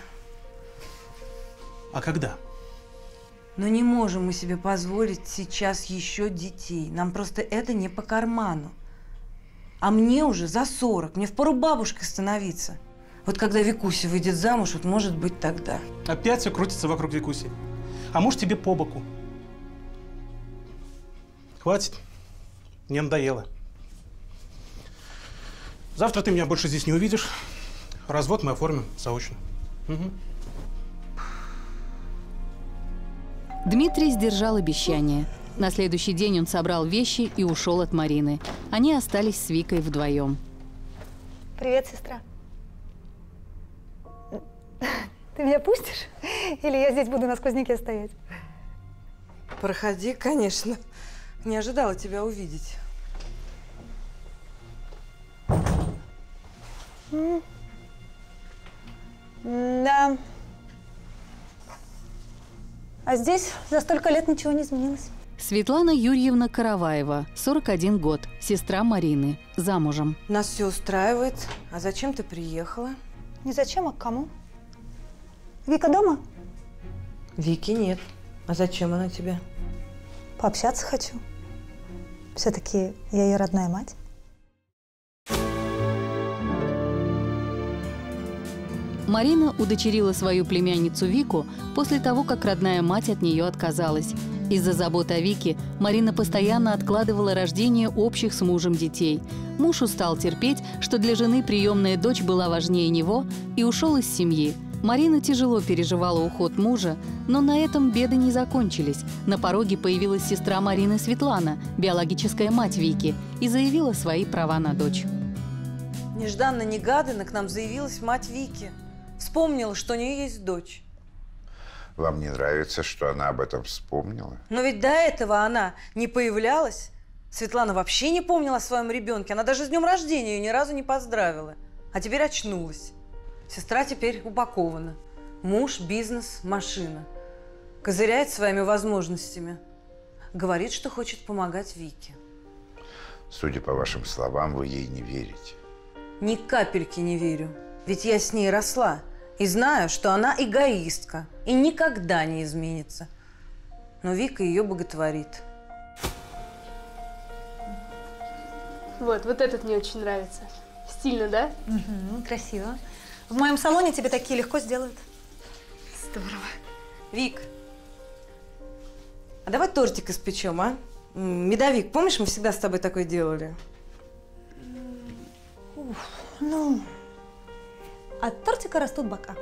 А когда? Но не можем мы себе позволить сейчас еще детей. Нам просто это не по карману. А мне уже за сорок. Мне впору бабушкой становиться. Вот когда Викуся выйдет замуж, вот может быть тогда. Опять все крутится вокруг Викуси. А муж тебе по боку. Хватит. Мне надоело. Завтра ты меня больше здесь не увидишь. Развод мы оформим заочно. Угу. Дмитрий сдержал обещание. На следующий день он собрал вещи и ушел от Марины. Они остались с Викой вдвоем. Привет, сестра. Ты меня пустишь? Или я здесь буду на сквозняке стоять? Проходи, конечно. Не ожидала тебя увидеть. Mm. Да. А здесь за столько лет ничего не изменилось. Светлана Юрьевна Караваева, сорок один год, сестра Марины, замужем. Нас все устраивает. А зачем ты приехала? Не зачем, а к кому? Вика дома? Вики нет. А зачем она тебе? Пообщаться хочу. Все-таки я ее родная мать. Марина удочерила свою племянницу Вику после того, как родная мать от нее отказалась. Из-за забот о Вике Марина постоянно откладывала рождение общих с мужем детей. Муж устал терпеть, что для жены приемная дочь была важнее него, и ушел из семьи. Марина тяжело переживала уход мужа, но на этом беды не закончились. На пороге появилась сестра Марины Светлана, биологическая мать Вики, и заявила свои права на дочь. Нежданно-негаданно к нам заявилась мать Вики. Вспомнила, что у нее есть дочь. Вам не нравится, что она об этом вспомнила? Но ведь до этого она не появлялась. Светлана вообще не помнила о своем ребенке. Она даже с днем рождения ее ни разу не поздравила. А теперь очнулась. Сестра теперь упакована. Муж, бизнес, машина. Козыряет своими возможностями. Говорит, что хочет помогать Вике. Судя по вашим словам, вы ей не верите. Ни капельки не верю. Ведь я с ней росла и знаю, что она эгоистка и никогда не изменится. Но Вика ее боготворит. Вот, вот этот мне очень нравится. Стильно, да? Угу, красиво. В моем салоне тебе такие легко сделают. Здорово. Вик, а давай тортик испечем, а? Медовик, помнишь, мы всегда с тобой такой делали? Уф, ну... От тортика растут бока.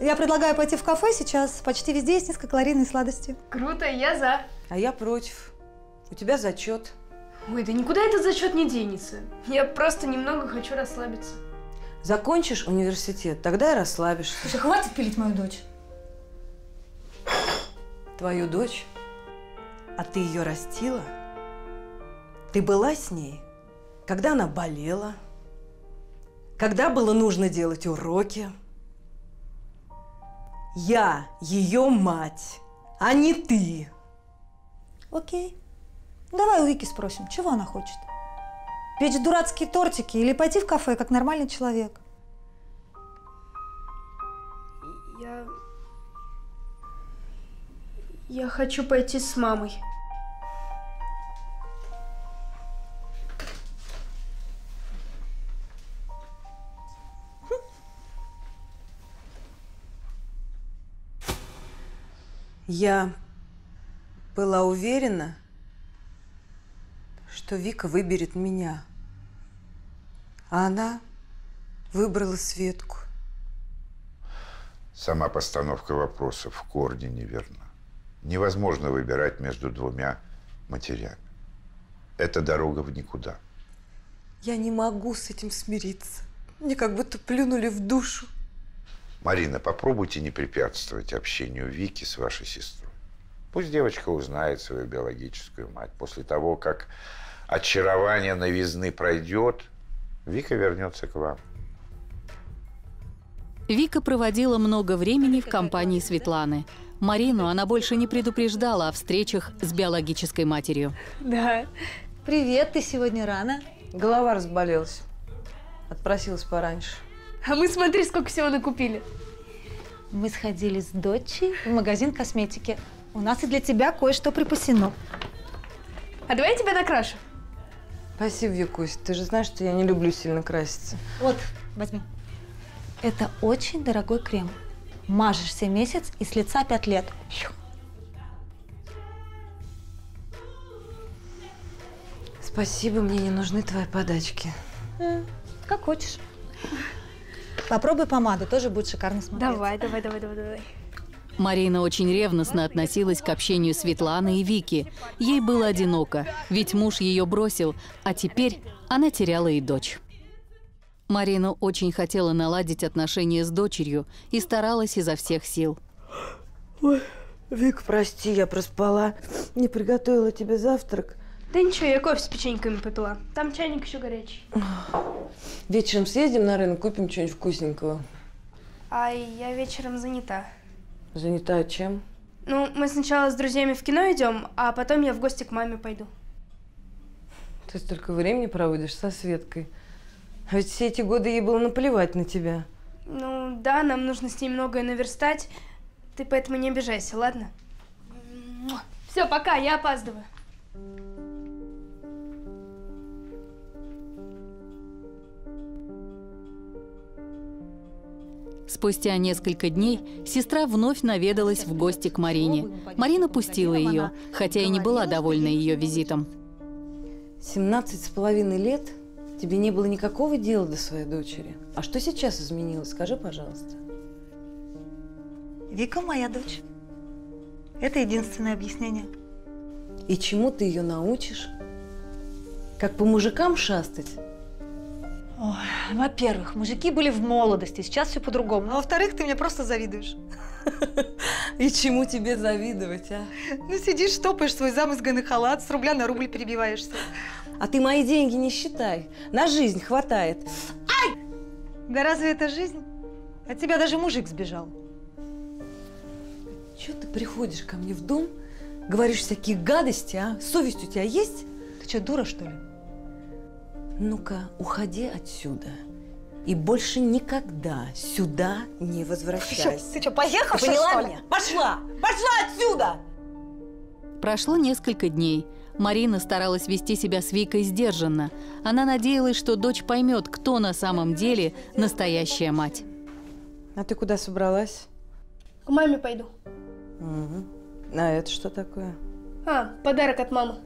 Я предлагаю пойти в кафе, сейчас почти везде есть низкокалорийные сладости. Круто, я за. А я против. У тебя зачет. Ой, да никуда этот зачет не денется. Я просто немного хочу расслабиться. Закончишь университет, тогда и расслабишься. Слушай, хватит пилить мою дочь. Твою дочь? А ты ее растила? Ты была с ней, когда она болела? Когда было нужно делать уроки? Я ее мать, а не ты. Окей. Давай у Вики спросим, чего она хочет. Печь дурацкие тортики или пойти в кафе, как нормальный человек. Я... Я хочу пойти с мамой. Я была уверена, что Вика выберет меня, а она выбрала Светку. Сама постановка вопроса в корне неверна. Невозможно выбирать между двумя матерями. Это дорога в никуда. Я не могу с этим смириться. Мне как будто плюнули в душу. Марина, попробуйте не препятствовать общению Вики с вашей сестрой. Пусть девочка узнает свою биологическую мать. После того, как очарование новизны пройдет, Вика вернется к вам. Вика проводила много времени в компании Светланы. Марину она больше не предупреждала о встречах с биологической матерью. Да. Привет, ты сегодня рано. Голова разболелась. Отпросилась пораньше. А мы, смотри, сколько всего накупили. Мы сходили с дочей в магазин косметики. У нас и для тебя кое-что припасено. А давай я тебя накрашу? Спасибо, Викусь. Ты же знаешь, что я не люблю сильно краситься. Вот, возьми. Это очень дорогой крем. Мажешься месяц и с лица пять лет. Спасибо, мне не нужны твои подачки. Как хочешь. Попробуй помаду, тоже будет шикарно смотреться. Давай, давай, давай, давай, давай. Марина очень ревностно относилась к общению Светланы и Вики. Ей было одиноко, ведь муж ее бросил, а теперь она теряла и дочь. Марина очень хотела наладить отношения с дочерью и старалась изо всех сил. Ой, Вик, прости, я проспала. Не приготовила тебе завтрак. Да ничего, я кофе с печеньками попила. Там чайник еще горячий. Вечером съездим на рынок, купим что-нибудь вкусненького. А я вечером занята. Занята чем? Ну, мы сначала с друзьями в кино идем, а потом я в гости к маме пойду. Ты столько времени проводишь со Светкой. А ведь все эти годы ей было наплевать на тебя. Ну да, нам нужно с ней многое наверстать. Ты поэтому не обижайся, ладно? Все, пока, я опаздываю. Спустя несколько дней сестра вновь наведалась в гости к Марине. Марина пустила ее, хотя и не была довольна ее визитом. семнадцать с половиной лет? Тебе не было никакого дела до своей дочери. А что сейчас изменилось? Скажи, пожалуйста. Вика моя дочь. Это единственное объяснение. И чему ты ее научишь? Как по мужикам шастать? Во-первых, мужики были в молодости, сейчас все по-другому. А во-вторых, ты мне просто завидуешь. И чему тебе завидовать, а? Ну сидишь, топаешь свой замызганный халат, с рубля на рубль перебиваешься. А ты мои деньги не считай, на жизнь хватает. Ай! Да разве это жизнь? От тебя даже мужик сбежал. Чего ты приходишь ко мне в дом, говоришь всякие гадости, а? Совесть у тебя есть? Ты что, дура, что ли? Ну-ка, уходи отсюда и больше никогда сюда не возвращайся. Ты что, поехала, что ли? Поняла меня? Пошла! Пошла отсюда! Прошло несколько дней. Марина старалась вести себя с Викой сдержанно. Она надеялась, что дочь поймет, кто на самом деле настоящая мать. А ты куда собралась? К маме пойду. Угу. А это что такое? А, подарок от мамы.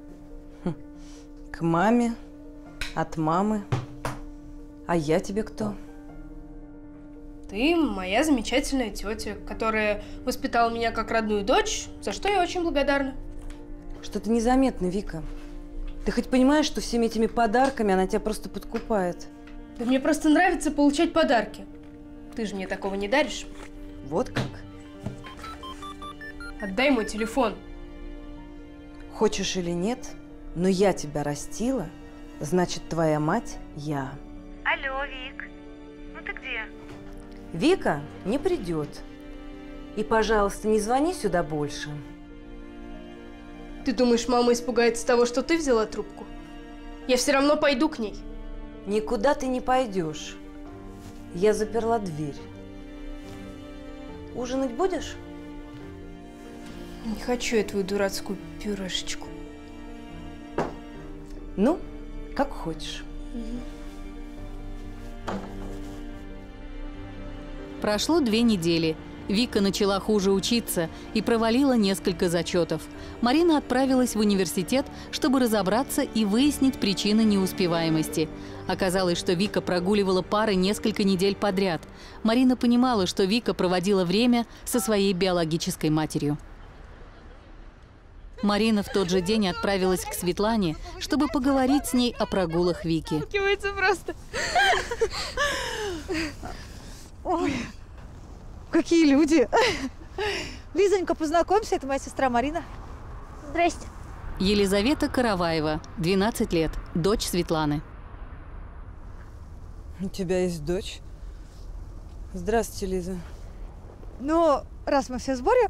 Хм. К маме? От мамы. А я тебе кто? Ты моя замечательная тетя, которая воспитала меня как родную дочь, за что я очень благодарна. Что-то незаметно, Вика. Ты хоть понимаешь, что всеми этими подарками она тебя просто подкупает? Да мне просто нравится получать подарки. Ты же мне такого не даришь. Вот как? Отдай мой телефон. Хочешь или нет, но я тебя растила. Значит, твоя мать я. Алло, Вик. Ну ты где? Вика не придет. И, пожалуйста, не звони сюда больше. Ты думаешь, мама испугается того, что ты взяла трубку? Я все равно пойду к ней. Никуда ты не пойдешь. Я заперла дверь. Ужинать будешь? Не хочу я твою дурацкую пюрешечку. Ну? Как хочешь. Прошло две недели. Вика начала хуже учиться и провалила несколько зачетов. Марина отправилась в университет, чтобы разобраться и выяснить причины неуспеваемости. Оказалось, что Вика прогуливала пары несколько недель подряд. Марина понимала, что Вика проводила время со своей биологической матерью. Марина в тот же день отправилась к Светлане, чтобы поговорить с ней о прогулах Вики. Сталкивается просто. Ой, какие люди. Лизонька, познакомься, это моя сестра Марина. Здрасте. Елизавета Караваева, двенадцать лет, дочь Светланы. У тебя есть дочь? Здравствуйте, Лиза. Ну, раз мы все в сборе,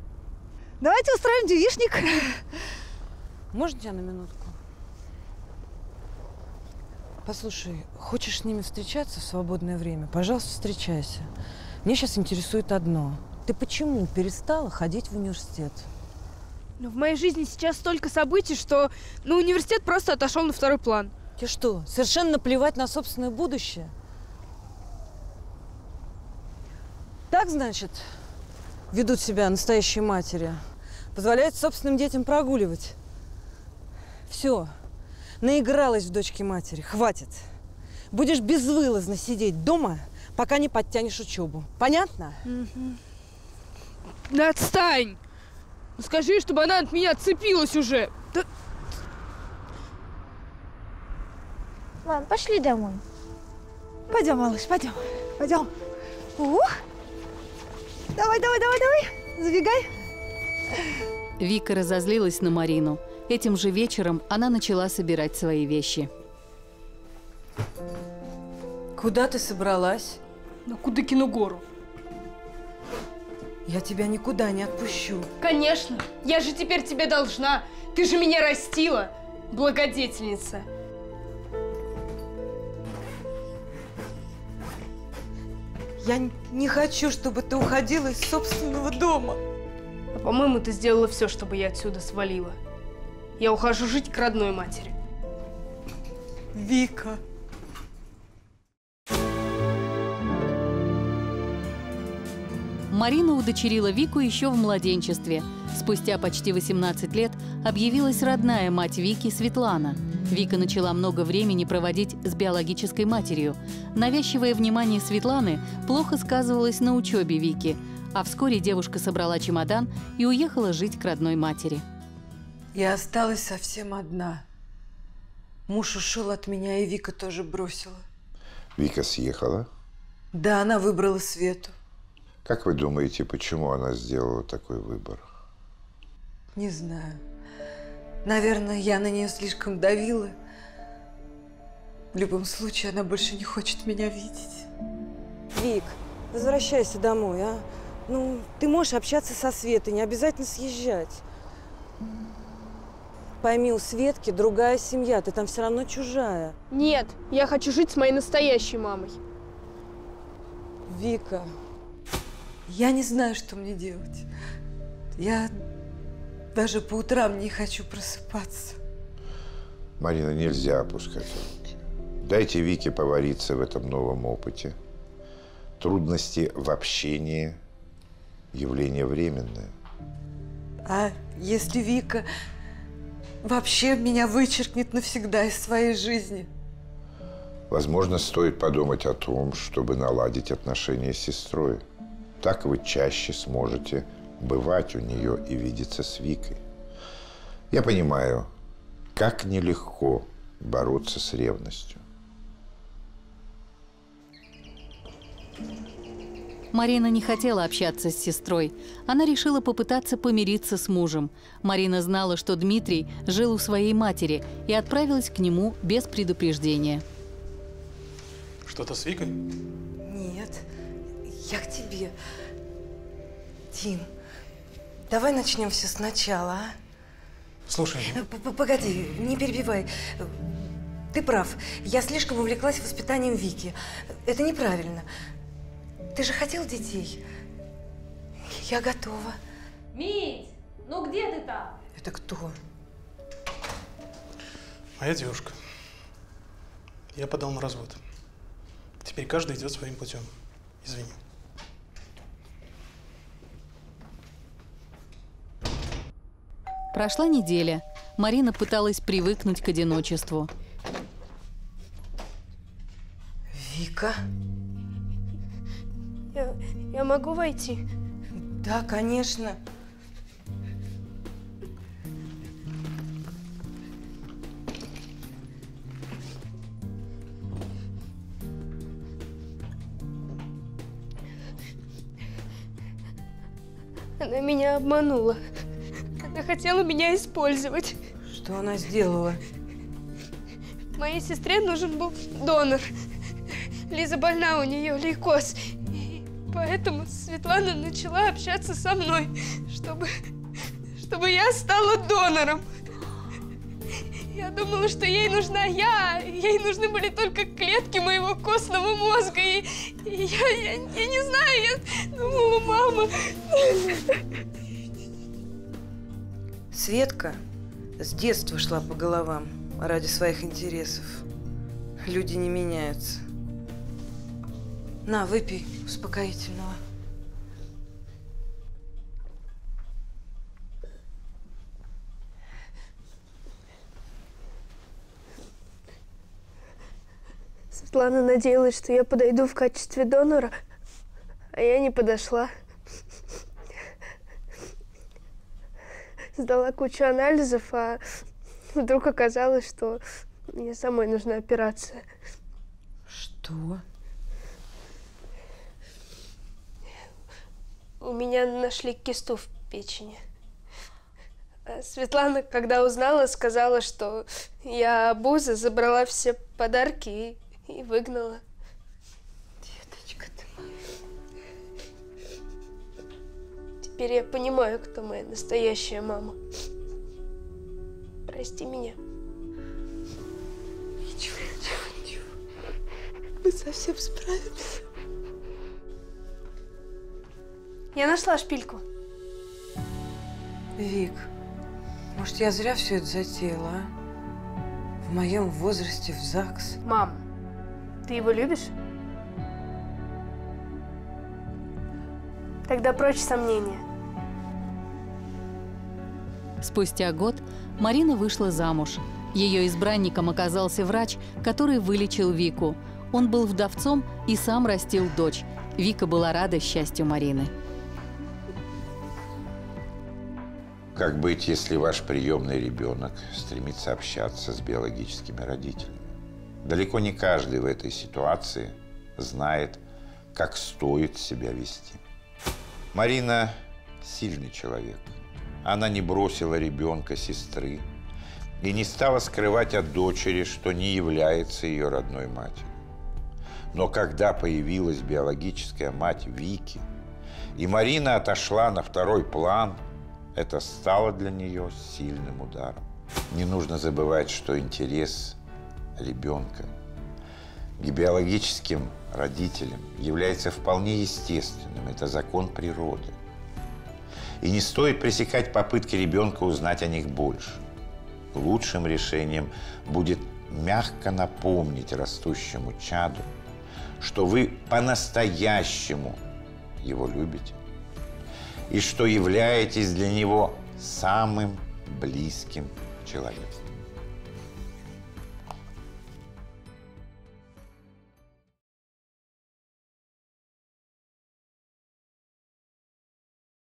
давайте устроим девичник. Можно тебя на минутку? Послушай, хочешь с ними встречаться в свободное время? Пожалуйста, встречайся. Меня сейчас интересует одно. Ты почему перестала ходить в университет? Ну, в моей жизни сейчас столько событий, что ну, университет просто отошел на второй план. Тебе что, совершенно наплевать на собственное будущее? Так, значит, ведут себя настоящие матери, позволяют собственным детям прогуливать. Все, наигралась в дочке матери, хватит. Будешь безвылазно сидеть дома, пока не подтянешь учебу. Понятно? Угу. Да отстань! Скажи, чтобы она от меня отцепилась уже! Да... Ладно, пошли домой. Пойдем, малыш, пойдем. Пойдем. Ух! Давай, давай, давай, давай! Забегай! Вика разозлилась на Марину. Этим же вечером она начала собирать свои вещи. Куда ты собралась? На Кудыкину гору. Я тебя никуда не отпущу. Конечно! Я же теперь тебе должна! Ты же меня растила, благодетельница! Я не хочу, чтобы ты уходила из собственного дома. А по-моему, ты сделала все, чтобы я отсюда свалила. Я ухожу жить к родной матери. Вика. Марина удочерила Вику еще в младенчестве. Спустя почти восемнадцать лет объявилась родная мать Вики Светлана. Вика начала много времени проводить с биологической матерью. Навязчивое внимание Светланы плохо сказывалось на учебе Вики, а вскоре девушка собрала чемодан и уехала жить к родной матери. Я осталась совсем одна. Муж ушел от меня, и Вика тоже бросила. Вика съехала? Да, она выбрала Свету. Как вы думаете, почему она сделала такой выбор? Не знаю. Наверное, я на нее слишком давила. В любом случае, она больше не хочет меня видеть. Вик, возвращайся домой, а? Ну, ты можешь общаться со Светой, не обязательно съезжать. Пойми, у Светки другая семья, ты там все равно чужая. Нет, я хочу жить с моей настоящей мамой. Вика. Я не знаю, что мне делать. Я даже по утрам не хочу просыпаться. Марина, нельзя опускать руки. Дайте Вике повариться в этом новом опыте. Трудности в общении – явление временное. А если Вика вообще меня вычеркнет навсегда из своей жизни? Возможно, стоит подумать о том, чтобы наладить отношения с сестрой. Так вы чаще сможете бывать у нее и видеться с Викой. Я понимаю, как нелегко бороться с ревностью. Марина не хотела общаться с сестрой. Она решила попытаться помириться с мужем. Марина знала, что Дмитрий жил у своей матери, и отправилась к нему без предупреждения. Что-то с Викой? Нет. Я к тебе. Дим, давай начнем все сначала, а? Слушай. Погоди, не перебивай. Ты прав. Я слишком увлеклась воспитанием Вики. Это неправильно. Ты же хотел детей? Я готова. Мить, ну где ты там? Это кто? Моя девушка. Я подал на развод. Теперь каждый идет своим путем. Извини. Прошла неделя. Марина пыталась привыкнуть к одиночеству. Вика? Я, я могу войти? Да, конечно. Она меня обманула. Она хотела меня использовать. Что она сделала? Моей сестре нужен был донор. Лиза больна, у нее лейкоз. И поэтому Светлана начала общаться со мной, чтобы, чтобы я стала донором. Я думала, что ей нужна я. Ей нужны были только клетки моего костного мозга. И, и я, я, я не знаю, я думала, мама... Светка с детства шла по головам ради своих интересов. Люди не меняются. На, выпей успокоительного. Светлана надеялась, что я подойду в качестве донора, а я не подошла. сдала кучу анализов, а вдруг оказалось, что мне самой нужна операция. Что? У меня нашли кисту в печени. Светлана, когда узнала, сказала, что я обуза, забрала все подарки и, и выгнала. Деточка ты моя. Теперь я понимаю, кто моя настоящая мама. Прости меня. Ничего, ничего, ничего. Мы совсем справимся. Я нашла шпильку. Вик, может, я зря все это затеяла, а? В моем возрасте в ЗАГС. Мам, ты его любишь? Тогда прочь сомнения. Спустя год Марина вышла замуж. Ее избранником оказался врач, который вылечил Вику. Он был вдовцом и сам растил дочь. Вика была рада счастью Марины. Как быть, если ваш приемный ребенок стремится общаться с биологическими родителями? Далеко не каждый в этой ситуации знает, как стоит себя вести. Марина сильный человек. Она не бросила ребенка сестры и не стала скрывать от дочери, что не является ее родной матерью. Но когда появилась биологическая мать Вики, и Марина отошла на второй план, это стало для нее сильным ударом. Не нужно забывать, что интерес ребенка к биологическим родителям является вполне естественным. Это закон природы. И не стоит пресекать попытки ребенка узнать о них больше. Лучшим решением будет мягко напомнить растущему чаду, что вы по-настоящему его любите и что являетесь для него самым близким человеком.